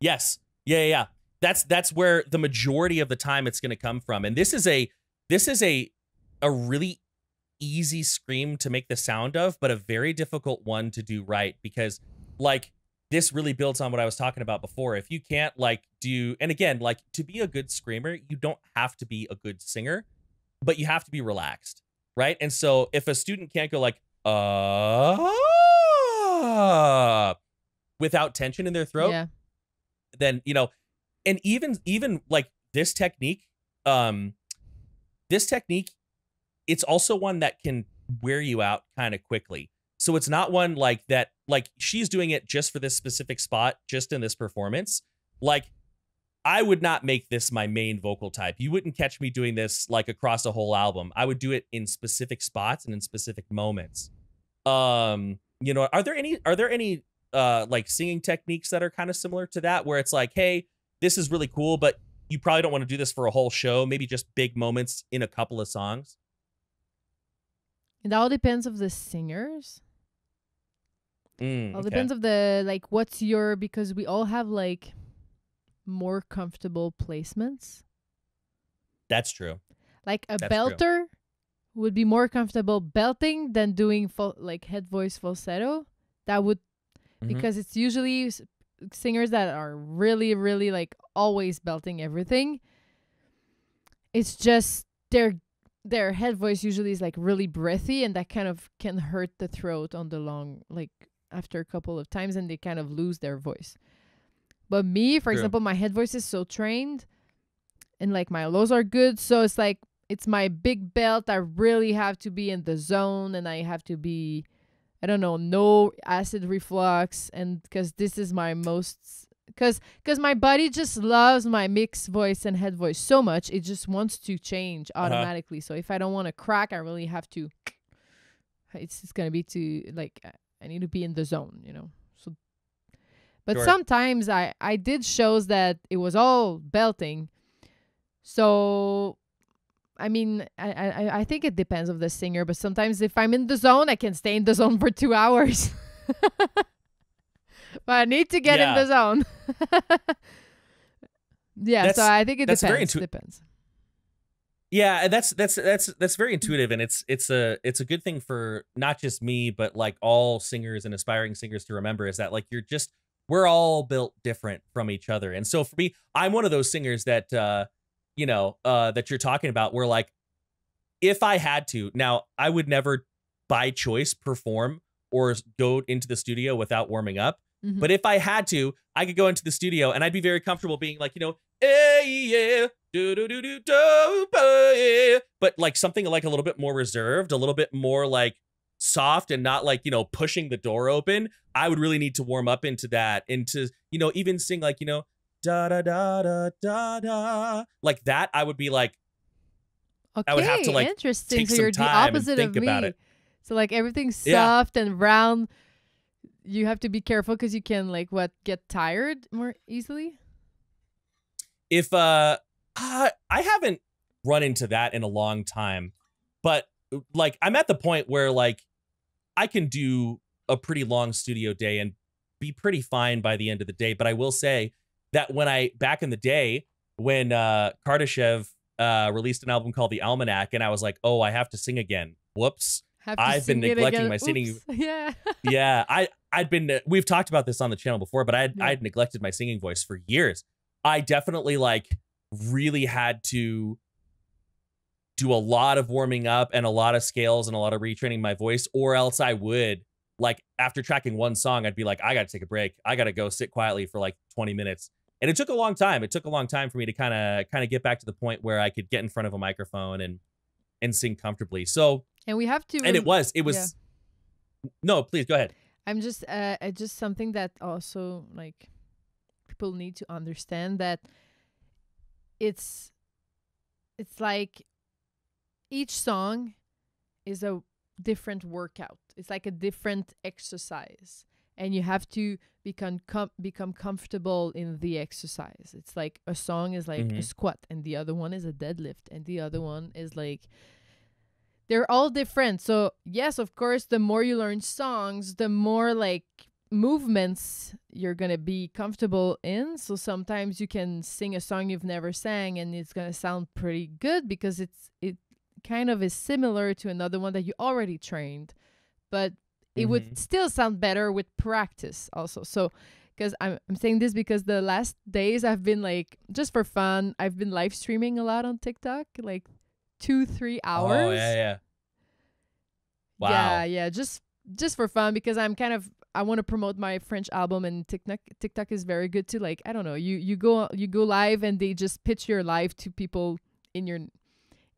Yes. Yeah, yeah, yeah. That's that's where the majority of the time it's going to come from. And this is a this is a a really easy scream to make the sound of, but a very difficult one to do right, because like this really builds on what I was talking about before. If you can't like do, and again, like to be a good screamer, you don't have to be a good singer, but you have to be relaxed, right? And so if a student can't go like uh without tension in their throat, yeah. then you know, and even even like this technique, um, this technique, it's also one that can wear you out kind of quickly. So it's not one like that, like she's doing it just for this specific spot, just in this performance. Like, I would not make this my main vocal type. You wouldn't catch me doing this like across a whole album. I would do it in specific spots and in specific moments. Um, you know, are there any are there any uh, like singing techniques that are kind of similar to that, where it's like, hey, this is really cool, but you probably don't want to do this for a whole show. Maybe just big moments in a couple of songs. It all depends of the singers. Mm, it all okay. depends of the, like, what's your, because we all have, like, more comfortable placements. That's true. Like, a That's belter true. would be more comfortable belting than doing, fo like, head voice falsetto. That would, mm-hmm. because it's usually singers that are really, really, like, always belting everything. It's just they're their head voice usually is like really breathy, and that kind of can hurt the throat on the long, like after a couple of times, and they kind of lose their voice. But me, for True. example, my head voice is so trained, and like my lows are good. So it's like, it's my big belt. I really have to be in the zone, and I have to be, I don't know, no acid reflux. And cause this is my most, cause, cause my body just loves my mixed voice and head voice so much. It just wants to change automatically. Uh-huh. So if I don't want to crack, I really have to, it's just going to be to like, I need to be in the zone, you know? So, but sure. sometimes I, I did shows that it was all belting. So, I mean, I, I, I think it depends on the singer, but sometimes if I'm in the zone, I can stay in the zone for two hours. But I need to get yeah. in the zone. yeah, that's, so I think it that's depends. Very depends. Yeah, that's that's that's that's very intuitive, and it's it's a it's a good thing for not just me, but like all singers and aspiring singers to remember is that like you're just we're all built different from each other, and so for me, I'm one of those singers that uh, you know uh, that you're talking about. Where like, if I had to, now I would never by choice perform or go into the studio without warming up. Mm-hmm. But if I had to, I could go into the studio and I'd be very comfortable being like, you know, hey, yeah, do, do, do, do, do, yeah. But like something like a little bit more reserved, a little bit more like soft and not like, you know, pushing the door open. I would really need to warm up into that and to, you know, even sing like, you know, da, da, da, da, da, da. Like that, I would be like, okay, I would have to like interesting. take so some you're time the opposite and think of me. about it. So like everything's soft yeah. and round. You have to be careful because you can like what get tired more easily. If uh, uh, I haven't run into that in a long time, but like I'm at the point where like I can do a pretty long studio day and be pretty fine by the end of the day. But I will say that when I back in the day when uh, Kardashev uh, released an album called The Almanac, and I was like, oh, I have to sing again. Whoops. I've been neglecting my singing. Yeah. yeah. I, I'd been, we've talked about this on the channel before, but I'd, yeah. I'd neglected my singing voice for years. I definitely like really had to do a lot of warming up and a lot of scales and a lot of retraining my voice, or else I would like after tracking one song, I'd be like, I got to take a break. I got to go sit quietly for like twenty minutes. And it took a long time. It took a long time for me to kind of, kind of get back to the point where I could get in front of a microphone and, and sing comfortably. So, and we have to, and it was, it was, yeah. no, please go ahead. I'm just, uh, it's just something that also like people need to understand that it's, it's like each song is a different workout. It's like a different exercise, and you have to become com- become comfortable in the exercise. It's like a song is like mm-hmm. a squat, and the other one is a deadlift, and the other one is like, they're all different. So yes, of course, the more you learn songs, the more like movements you're gonna be comfortable in. So sometimes you can sing a song you've never sang and it's gonna sound pretty good because it's it kind of is similar to another one that you already trained, but it mm-hmm. would still sound better with practice also. So because I'm, I'm saying this because the last days I've been like, just for fun, I've been live streaming a lot on TikTok, like two three hours. Oh yeah, yeah. Wow. Yeah, yeah, just just for fun, because I'm kind of, I want to promote my French album, and TikTok TikTok is very good to, like, I don't know, you you go you go live and they just pitch your live to people in your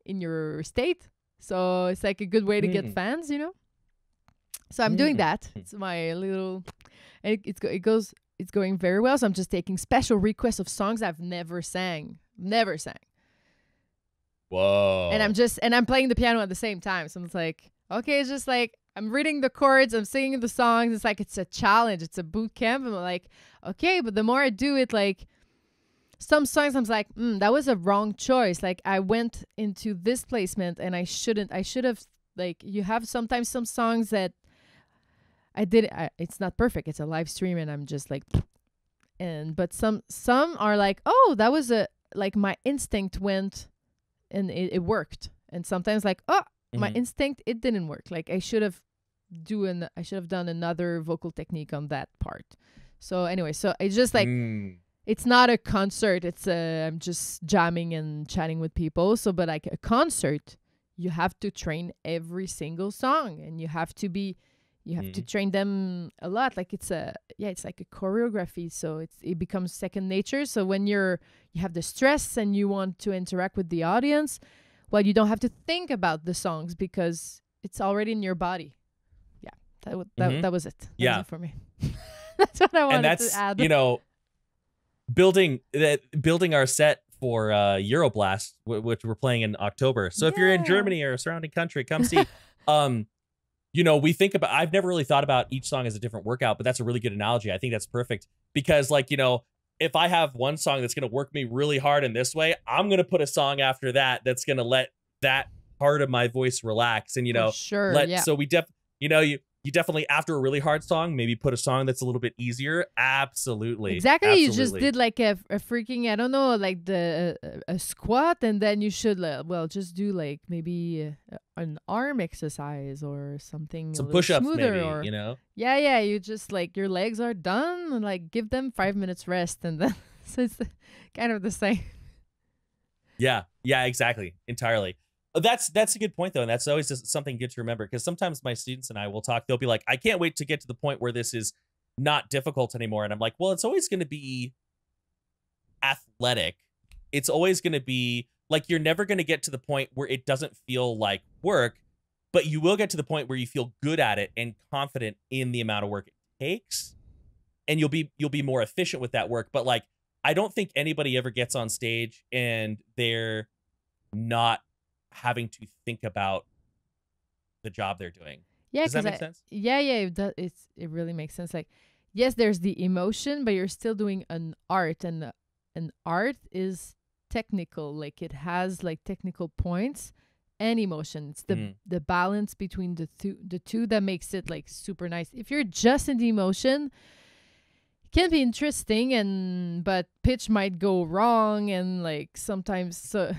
in your state. So it's like a good way to mm. get fans, you know. So I'm mm. doing that. It's my little, and it, it's go, it goes it's going very well. So I'm just taking special requests of songs I've never sang, never sang. Whoa. And I'm just and I'm playing the piano at the same time. So I'm like, okay, it's just like, I'm reading the chords, I'm singing the songs. It's like, it's a challenge. It's a boot camp. And I'm like, okay, but the more I do it, like some songs, I'm like, mm, that was a wrong choice. Like I went into this placement and I shouldn't, I should have, like, you have sometimes some songs that I did. I, it's not perfect. It's a live stream and I'm just like, and, but some, some are like, oh, that was a, like my instinct went and it, it worked. And sometimes like, oh, mm-hmm. my instinct, it didn't work. Like I should have doing I should have done another vocal technique on that part. So anyway, so it's just like mm. it's not a concert, it's a, I'm just jamming and chatting with people. So but like a concert, you have to train every single song and you have to be you have mm. to train them a lot. Like it's a yeah, it's like a choreography, so it's it becomes second nature. So when you're you have the stress and you want to interact with the audience, well, you don't have to think about the songs because it's already in your body. That, w- that, mm-hmm. that was it. That yeah, was it for me. That's what I wanted and that's, to add. You know, building that building our set for uh, Euroblast, w- which we're playing in October. So yeah. if you're in Germany or a surrounding country, come see. um, you know, we think about. I've never really thought about each song as a different workout, but that's a really good analogy. I think that's perfect because, like, you know, if I have one song that's going to work me really hard in this way, I'm going to put a song after that that's going to let that part of my voice relax, and you know, for sure. Let, yeah. So we def, you know, you. You definitely, after a really hard song, maybe put a song that's a little bit easier. Absolutely. Exactly. Absolutely. You just did like a, a freaking, I don't know, like the a, a squat, and then you should, uh, well, just do like maybe a, an arm exercise or something. Some push-ups maybe, or, you know? Yeah, yeah. You just like, your legs are done, and like give them five minutes rest, and then so it's kind of the same. Yeah. Yeah, exactly. Entirely. That's that's a good point, though. And that's always just something good to remember, because sometimes my students and I will talk. They'll be like, I can't wait to get to the point where this is not difficult anymore. And I'm like, well, it's always going to be athletic. It's always going to be like, you're never going to get to the point where it doesn't feel like work, but you will get to the point where you feel good at it and confident in the amount of work it takes. And you'll be you'll be more efficient with that work. But like, I don't think anybody ever gets on stage and they're not having to think about the job they're doing. Yeah, does that make I, sense? Yeah, yeah, it does. It's it really makes sense. Like, yes, there's the emotion, but you're still doing an art, and uh, an art is technical. Like it has like technical points and emotion. It's the mm. the balance between the two the two that makes it like super nice. If you're just in the emotion, can be interesting, and but pitch might go wrong, and like sometimes so.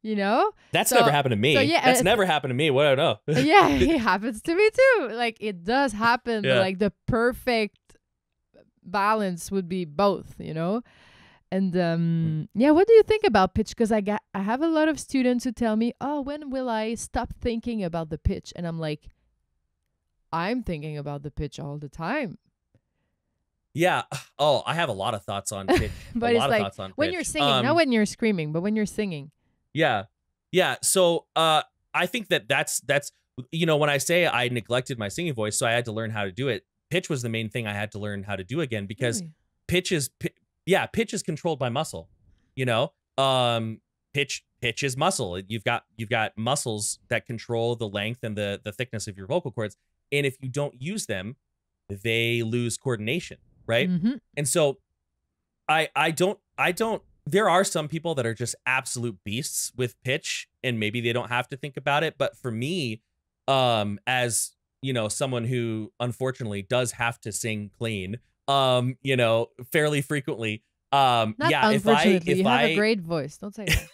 You know, that's so, never happened to me. So yeah, that's uh, never happened to me. What do I know? Yeah, it happens to me too. Like it does happen. Yeah. But like the perfect balance would be both, you know. And um, yeah, what do you think about pitch? Because I got I have a lot of students who tell me, "Oh, when will I stop thinking about the pitch?" And I'm like, I'm thinking about the pitch all the time. Yeah. Oh, I have a lot of thoughts on pitch. But a it's lot like of thoughts on when pitch. You're singing, um, not when you're screaming, but when you're singing. Yeah. Yeah. So uh, I think that that's that's, you know, when I say I neglected my singing voice, so I had to learn how to do it. Pitch was the main thing I had to learn how to do again, because really? pitch is. P- yeah. Pitch is controlled by muscle, you know, um, pitch pitch is muscle. You've got you've got muscles that control the length and the, the thickness of your vocal cords. And if you don't use them, they lose coordination, right? Mm-hmm. And so I I don't I don't there are some people that are just absolute beasts with pitch, and maybe they don't have to think about it. But for me, um, as you know, someone who unfortunately does have to sing clean, um, you know, fairly frequently. Um, Not yeah, if I if you have I, a great voice, don't say that.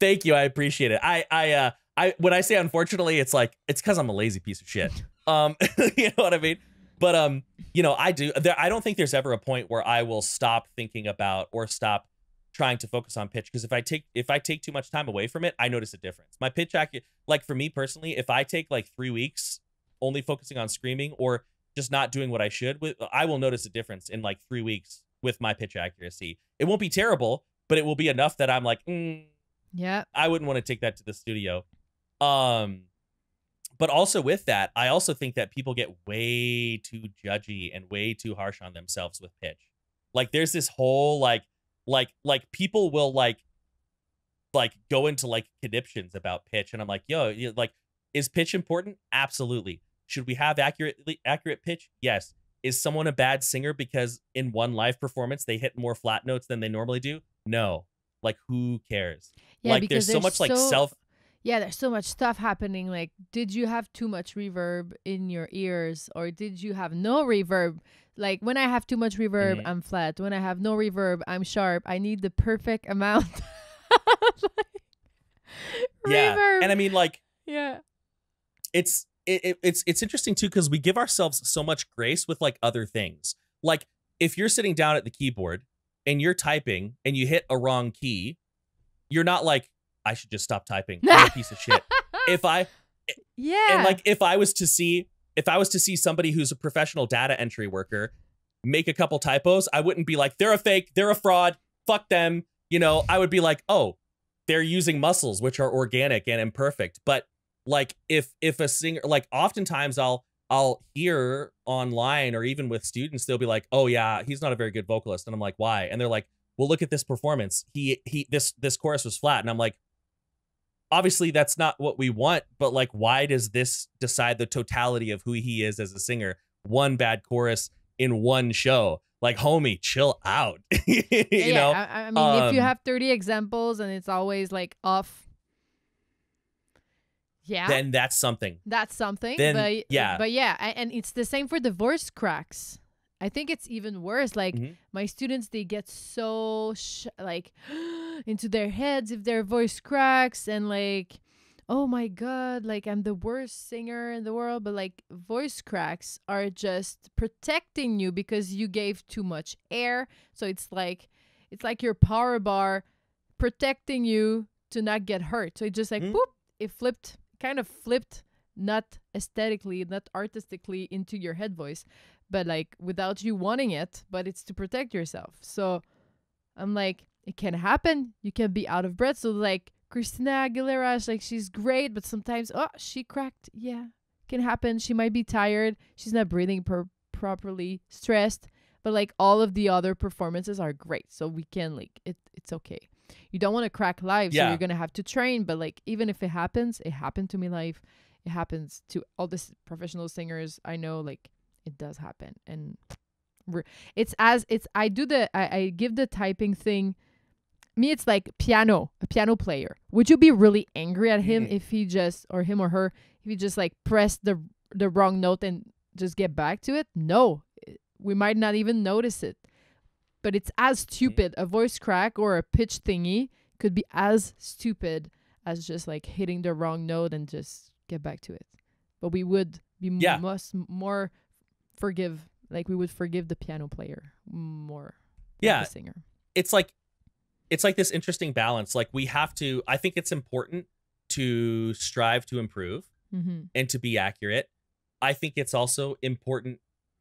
Thank you, I appreciate it. I I uh I when I say unfortunately, it's like it's because I'm a lazy piece of shit. Um, you know what I mean? But, um, you know, I do. There, I don't think there's ever a point where I will stop thinking about or stop trying to focus on pitch, because if I take if I take too much time away from it, I notice a difference. My pitch, like for me personally, if I take like three weeks only focusing on screaming or just not doing what I should, with, I will notice a difference in like three weeks with my pitch accuracy. It won't be terrible, but it will be enough that I'm like, mm, yeah, I wouldn't want to take that to the studio. Um. But also with that, I also think that people get way too judgy and way too harsh on themselves with pitch. Like there's this whole like like like people will like like go into like conniptions about pitch. And I'm like, yo, like, is pitch important? Absolutely. Should we have accurately accurate pitch? Yes. Is someone a bad singer because in one live performance they hit more flat notes than they normally do? No. Like, who cares? Yeah, like there's so much so like self. Yeah, there's so much stuff happening. Like, did you have too much reverb in your ears, or did you have no reverb? Like, when I have too much reverb, mm-hmm. I'm flat. When I have no reverb, I'm sharp. I need the perfect amount. Like, yeah, reverb. And I mean, like, yeah, it's it, it it's it's interesting too, because we give ourselves so much grace with like other things. Like, if you're sitting down at the keyboard and you're typing and you hit a wrong key, you're not like, I should just stop typing. I'm a piece of shit. If I, yeah, and like if I was to see, if I was to see somebody who's a professional data entry worker make a couple typos, I wouldn't be like, they're a fake, they're a fraud, fuck them. You know, I would be like, oh, they're using muscles, which are organic and imperfect. But like, if if a singer, like oftentimes I'll I'll hear online or even with students, they'll be like, oh yeah, he's not a very good vocalist, and I'm like, why? And they're like, well, look at this performance. He he, this this chorus was flat, and I'm like, obviously, that's not what we want, but like, why does this decide the totality of who he is as a singer? One bad chorus in one show. Like, homie, chill out. you yeah, know, I, I mean, um, if you have thirty examples and it's always like off. Yeah, then that's something. That's something. Then, but yeah, but yeah. And it's the same for the voice cracks. I think it's even worse. Like, mm-hmm. my students, they get so sh like into their heads if their voice cracks, and like, oh my God, like I'm the worst singer in the world. But like, voice cracks are just protecting you because you gave too much air. So it's like, it's like your power bar protecting you to not get hurt. So it just like, mm-hmm. boop, it flipped, kind of flipped, not aesthetically, not artistically into your head voice, but like without you wanting it, but it's to protect yourself. So I'm like, it can happen. You can be out of breath. So like Christina Aguilera, like she's great, but sometimes, oh, she cracked. Yeah, can happen. She might be tired. She's not breathing pro properly, stressed, but like all of the other performances are great. So we can like, it, it's okay. You don't want to crack live. Yeah. So you're going to have to train. But like, even if it happens, it happened to me live. It happens to all the professional singers I know, like, it does happen. And we're, it's as it's I do the I, I give the typing thing. Me, it's like piano, a piano player. Would you be really angry at him if he just or him or her if he just like pressed the the wrong note and just get back to it? No, we might not even notice it. But it's as stupid. A voice crack or a pitch thingy could be as stupid as just like hitting the wrong note and just get back to it. But we would be yeah. much more forgive, like we would forgive the piano player more than yeah the singer. It's like it's like this interesting balance. Like we have to, I think it's important to strive to improve mm-hmm. and to be accurate. I think it's also important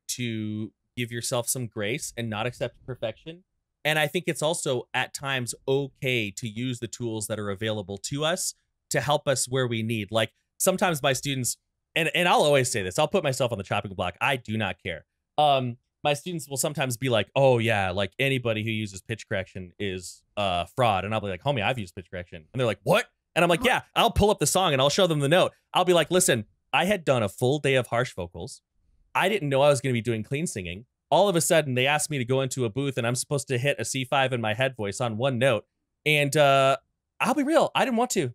to give yourself some grace and not accept perfection. And I think it's also at times okay to use the tools that are available to us to help us where we need. Like sometimes my students, And and I'll always say this, I'll put myself on the chopping block. I do not care. Um, my students will sometimes be like, oh yeah, like anybody who uses pitch correction is uh fraud. And I'll be like, homie, I've used pitch correction. And they're like, what? And I'm like, yeah, I'll pull up the song and I'll show them the note. I'll be like, listen, I had done a full day of harsh vocals. I didn't know I was going to be doing clean singing. All of a sudden, they asked me to go into a booth and I'm supposed to hit a C five in my head voice on one note. And uh, I'll be real, I didn't want to.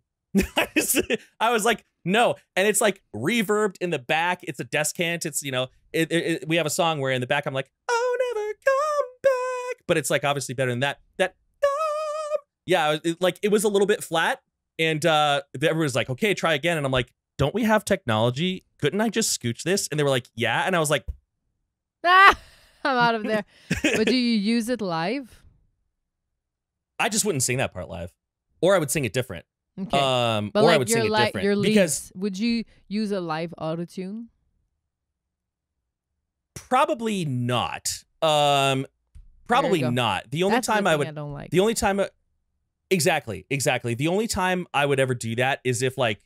I, just, I was like, no. And it's like reverbed in the back. It's a descant. It's, you know, it, it, it, we have a song where in the back, I'm like, oh, never come back. But it's like obviously better than that. That, ah. yeah, it, like it was a little bit flat. And uh, everyone's like, okay, try again. And I'm like, don't we have technology? Couldn't I just scooch this? And they were like, yeah. And I was like, ah, I'm out of there. But do you use it live? I just wouldn't sing that part live, or I would sing it different. Okay. Um, but or like I would your sing it different. Your leads, because would you use a live auto-tune? Probably not. Um, probably not. The only That's time the I would, I don't like. the only time, I, exactly, exactly. The only time I would ever do that is if like,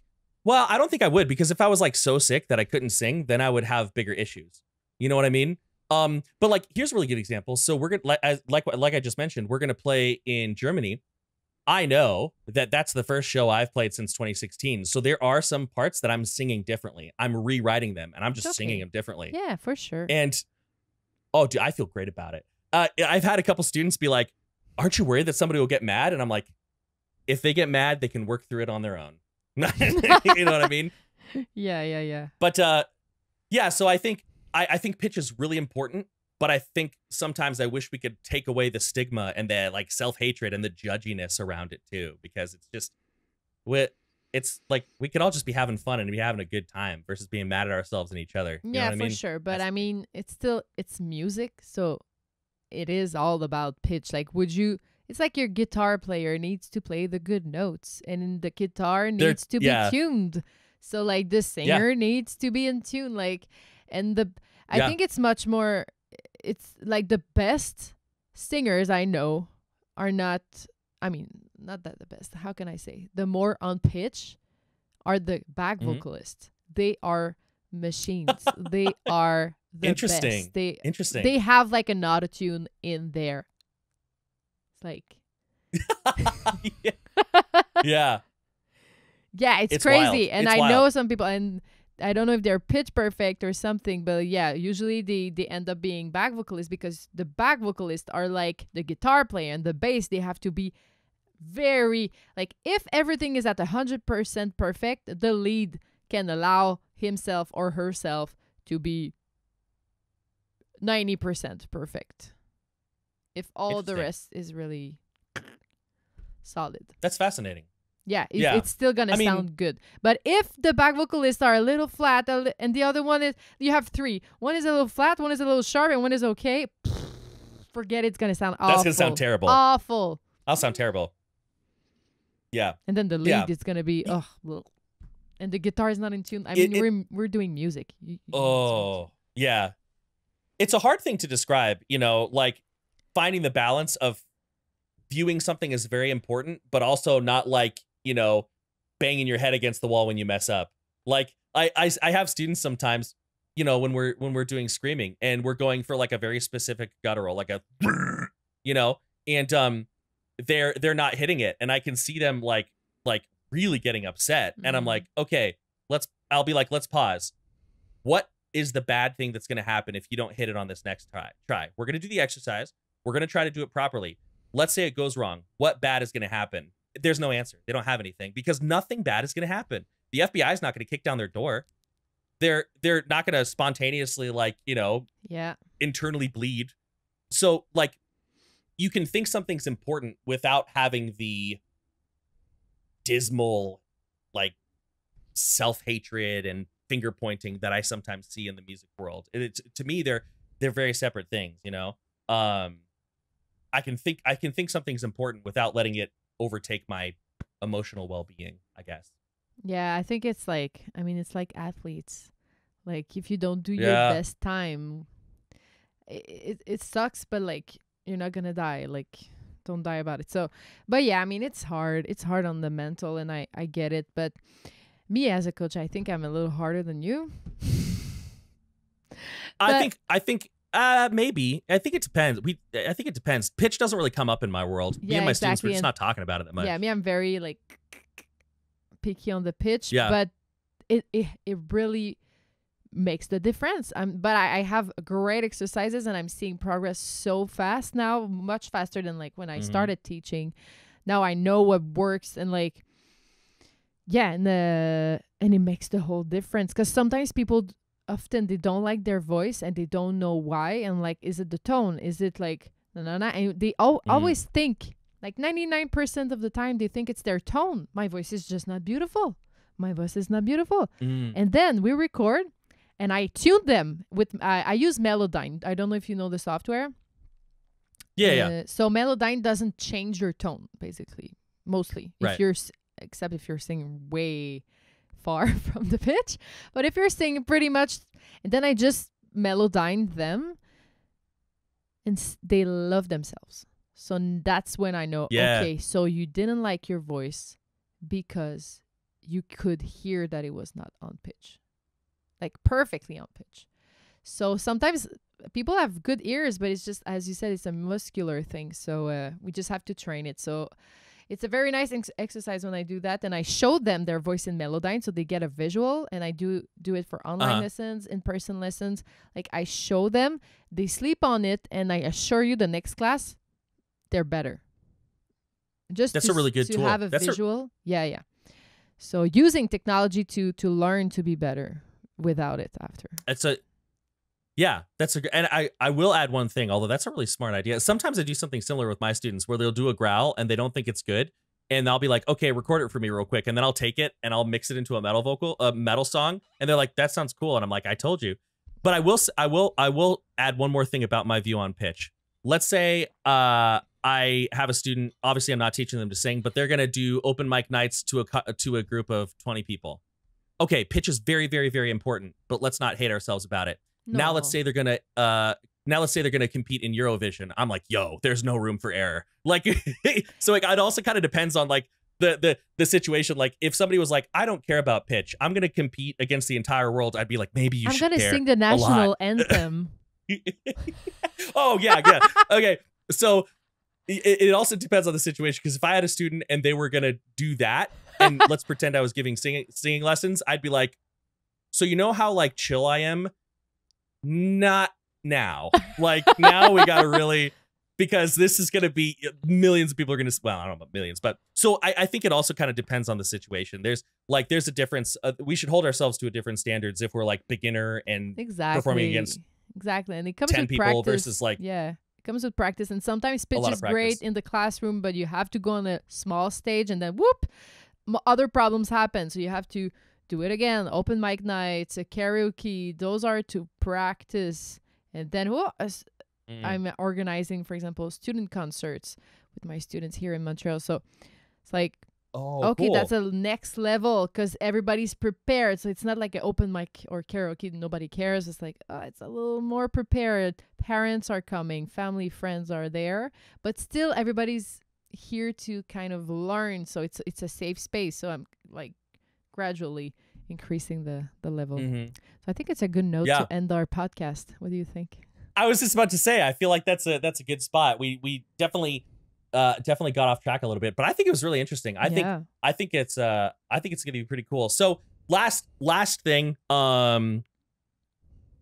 well, I don't think I would, because if I was like so sick that I couldn't sing, then I would have bigger issues. You know what I mean? Um, but like, here's a really good example. So we're gonna, like, like, like I just mentioned, we're gonna play in Germany. I know that that's the first show I've played since twenty sixteen. So there are some parts that I'm singing differently. I'm rewriting them and I'm just okay. singing them differently. Yeah, for sure. And, oh, dude, I feel great about it. Uh, I've had a couple students be like, aren't you worried that somebody will get mad? And I'm like, if they get mad, they can work through it on their own. You know what I mean? Yeah, yeah, yeah. But, uh, yeah, so I think, I, I think pitch is really important. But I think sometimes I wish we could take away the stigma and the like self-hatred and the judginess around it too, because it's just, it's like we could all just be having fun and be having a good time versus being mad at ourselves and each other. You yeah, know what for I mean? sure. But That's I mean, it's still, it's music. So it is all about pitch. Like, would you, it's like your guitar player needs to play the good notes and the guitar needs They're, to yeah. be tuned. So like the singer yeah. needs to be in tune. Like, and the, I yeah. think it's much more, it's like the best singers I know are not, I mean, not that the best. How can I say? The more on pitch are the back mm-hmm. vocalists. They are machines. They are the Interesting. best. They, Interesting. They have like an auto-tune in there. It's like. yeah. yeah. Yeah, it's, it's crazy. Wild. And it's I wild. know some people and I don't know if they're pitch perfect or something, but yeah, usually they, they end up being back vocalists because the back vocalists are like the guitar player and the bass. They have to be very, like if everything is at one hundred percent perfect, the lead can allow himself or herself to be ninety percent perfect. If all the rest is really solid. That's fascinating. Yeah, it's, yeah, it's still going to sound mean, good. But if the back vocalists are a little flat and the other one is, you have three. One is a little flat, one is a little sharp, and one is okay. Pfft, forget it's going to sound awful. That's going to sound terrible. Awful. I'll sound terrible. Yeah. And then the lead yeah. is going to be, oh, and the guitar is not in tune. I mean, it, it, we're, we're doing music. You, you oh, yeah. It's a hard thing to describe, you know, like finding the balance of viewing something as very important, but also not like, you know, banging your head against the wall when you mess up. Like I, I, I have students sometimes, you know, when we're, when we're doing screaming and we're going for like a very specific guttural, like a, you know, and, um, they're, they're not hitting it. And I can see them like, like really getting upset. Mm-hmm. And I'm like, okay, let's, I'll be like, let's pause. What is the bad thing that's going to happen if you don't hit it on this next try? Try. We're going to do the exercise. We're going to try to do it properly. Let's say it goes wrong. What bad is going to happen? There's no answer. They don't have anything because nothing bad is going to happen. The F B I is not going to kick down their door. They're they're not going to spontaneously, like, you know, yeah, internally bleed. So like you can think something's important without having the dismal, like, self-hatred and finger pointing that I sometimes see in the music world. It's, to me, they're they're very separate things, you know. Um, I can think I can think something's important without letting it overtake my emotional well-being, I guess. Yeah, I think it's like, I mean, it's like athletes. Like if you don't do yeah. your best time, it, it sucks, but like you're not gonna die. Like don't die about it. So, but yeah, I mean, it's hard. It's hard on the mental, and I I get it. But me as a coach, I think I'm a little harder than you. I think I think. Uh, maybe. I think it depends. We, I think it depends. Pitch doesn't really come up in my world. Yeah, me and my exactly. students, we're just not talking about it that much. Yeah, me, I'm very like picky on the pitch. Yeah. But it, it, it really makes the difference. Um, but I, I have great exercises and I'm seeing progress so fast now, much faster than like when I mm-hmm. started teaching. Now I know what works and like, yeah, and, uh, and it makes the whole difference. Because sometimes people often they don't like their voice and they don't know why. And like, is it the tone? Is it like, no, no, no. And they al- mm. always think like ninety-nine percent of the time they think it's their tone. My voice is just not beautiful. My voice is not beautiful. Mm. And then we record. And I tuned them with, uh, I use Melodyne. I don't know if you know the software. Yeah, uh, yeah. So Melodyne doesn't change your tone, basically, mostly. Right. If you're, except if you're singing way far from the pitch. But if you're singing pretty much, and then I just Melodyne them. And s- they love themselves. So that's when I know, yeah. okay, so you didn't like your voice because you could hear that it was not on pitch. Like perfectly on pitch. So sometimes people have good ears, but it's just, as you said, it's a muscular thing. So uh, we just have to train it. So it's a very nice ex- exercise when I do that. And I show them their voice in Melodyne so they get a visual. And I do do it for online uh-huh. lessons, in-person lessons. Like I show them, they sleep on it. And I assure you the next class, they're better. Just That's to, a really good to tool. have a That's visual. A- yeah, yeah. So using technology to to learn to be better. Without it after. That's a, yeah, that's a, and I, I will add one thing, although that's a really smart idea. Sometimes I do something similar with my students where they'll do a growl and they don't think it's good. And I'll be like, okay, record it for me real quick. And then I'll take it and I'll mix it into a metal vocal, a metal song. And they're like, that sounds cool. And I'm like, I told you. But I will, I will, I will add one more thing about my view on pitch. Let's say uh, I have a student, obviously I'm not teaching them to sing, but they're going to do open mic nights to a to a group of twenty people. Okay, pitch is very, very, very important, but let's not hate ourselves about it. No. Now let's say they're gonna, uh, now let's say they're gonna compete in Eurovision. I'm like, yo, there's no room for error. Like, so like, it also kind of depends on like the the the situation. Like, if somebody was like, I don't care about pitch, I'm gonna compete against the entire world. I'd be like, maybe you I'm should. I'm gonna care sing the national anthem. Oh yeah, yeah. Okay, so it, it also depends on the situation because if I had a student and they were gonna do that. And let's pretend I was giving singing singing lessons. I'd be like, so you know how like chill I am? Not now. Like now we gotta really, because this is gonna be millions of people are gonna. Well, I don't know about millions, but so I, I think it also kind of depends on the situation. There's like there's a difference. Uh, we should hold ourselves to a different standards if we're like beginner and exactly. performing against exactly. And it comes ten with people practice. Versus like yeah. It comes with practice, and sometimes pitch is great in the classroom, but you have to go on a small stage and then whoop. Other problems happen, so you have to do it again. Open mic nights, a karaoke, those are to practice. And then oh, mm. I'm organizing, for example, student concerts with my students here in Montreal. So it's like, oh, okay, cool. That's a next level because everybody's prepared. So it's not like an open mic or karaoke, nobody cares. It's like, oh, it's a little more prepared. Parents are coming, family, friends are there, but still everybody's here to kind of learn, so it's it's a safe space. So I'm like gradually increasing the the level. Mm-hmm. So I think it's a good note yeah. to end our podcast. What do you think? I was just about to say I feel like that's a that's a good spot. We we definitely uh definitely got off track a little bit, but I think it was really interesting. I yeah. think I think it's uh I think it's gonna be pretty cool. So last last thing, um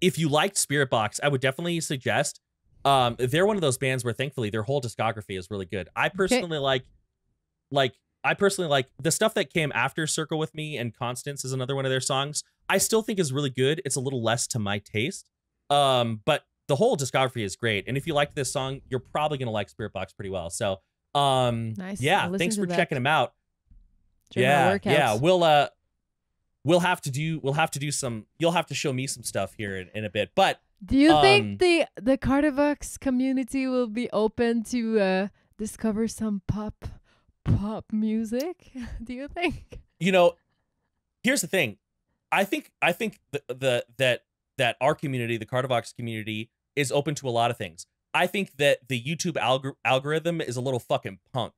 if you liked Spiritbox, I would definitely suggest Um, they're one of those bands where thankfully their whole discography is really good. I personally okay. like, like I personally like the stuff that came after Circle with Me, and Constance is another one of their songs. I still think is really good. It's a little less to my taste. Um, but the whole discography is great. And if you liked this song, you're probably going to like Spiritbox pretty well. So, um, nice. yeah, thanks for that. checking them out. During yeah. Yeah. We'll, uh, we'll have to do, we'll have to do some, you'll have to show me some stuff here in, in a bit, but do you um, think the the Cardivox community will be open to uh, discover some pop pop music? Do you think? You know, here's the thing. I think I think the, the that that our community, the Cardivox community, is open to a lot of things. I think that the YouTube alg- algorithm is a little fucking punk,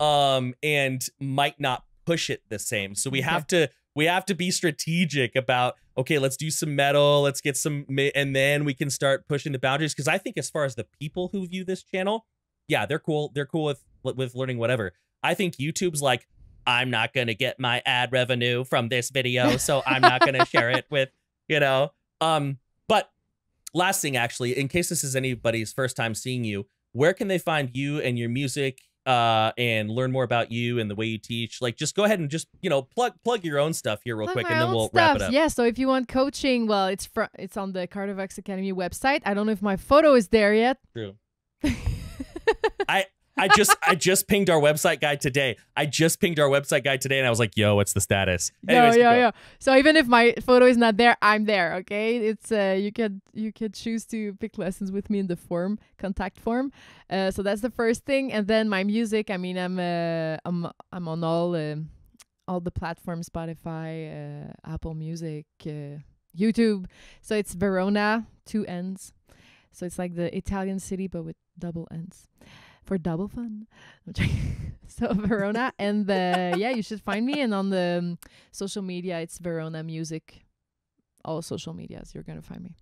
um, and might not push it the same. So we have to. We have to be strategic about, okay, let's do some metal, let's get some, and then we can start pushing the boundaries. Because I think as far as the people who view this channel, yeah, they're cool. They're cool with with learning whatever. I think YouTube's like, I'm not going to get my ad revenue from this video, so I'm not going to share it with, you know, Um, but last thing, actually, in case this is anybody's first time seeing you, where can they find you and your music uh, and learn more about you and the way you teach? Like, just go ahead and just, you know, plug plug your own stuff here real plug quick, and then we'll stuff. wrap it up. Yeah, so if you want coaching, well, it's fr it's on the Cardivax Academy website. I don't know if my photo is there yet. True. I... I just I just pinged our website guy today. I just pinged our website guy today, and I was like, "Yo, what's the status?" Anyways, yo, yo, yo. So even if my photo is not there, I'm there. Okay, it's uh, you can you can choose to pick lessons with me in the form contact form. Uh, so that's the first thing, and then my music. I mean, I'm uh, I'm I'm on all uh, all the platforms: Spotify, uh, Apple Music, uh, YouTube. So it's Verona, two N's. So it's like the Italian city, but with double N's. For double fun. So Verona, and the yeah, you should find me. And on the um, social media, it's Verona Music. All social medias, you're gonna find me.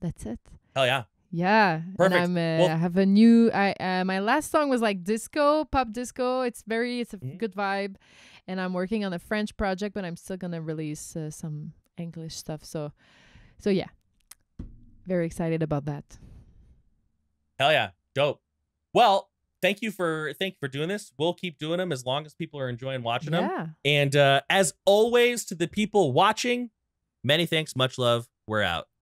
That's it. Oh yeah. Yeah. Perfect. And I'm, uh, well, I have a new. I uh, my last song was like disco, pop disco. It's very, it's a mm-hmm. good vibe. And I'm working on a French project, but I'm still gonna release uh, some English stuff. So, so yeah, very excited about that. Hell yeah, dope. Well, thank you for thank you for doing this. We'll keep doing them as long as people are enjoying watching yeah. them. And uh, as always, to the people watching, many thanks, much love. We're out.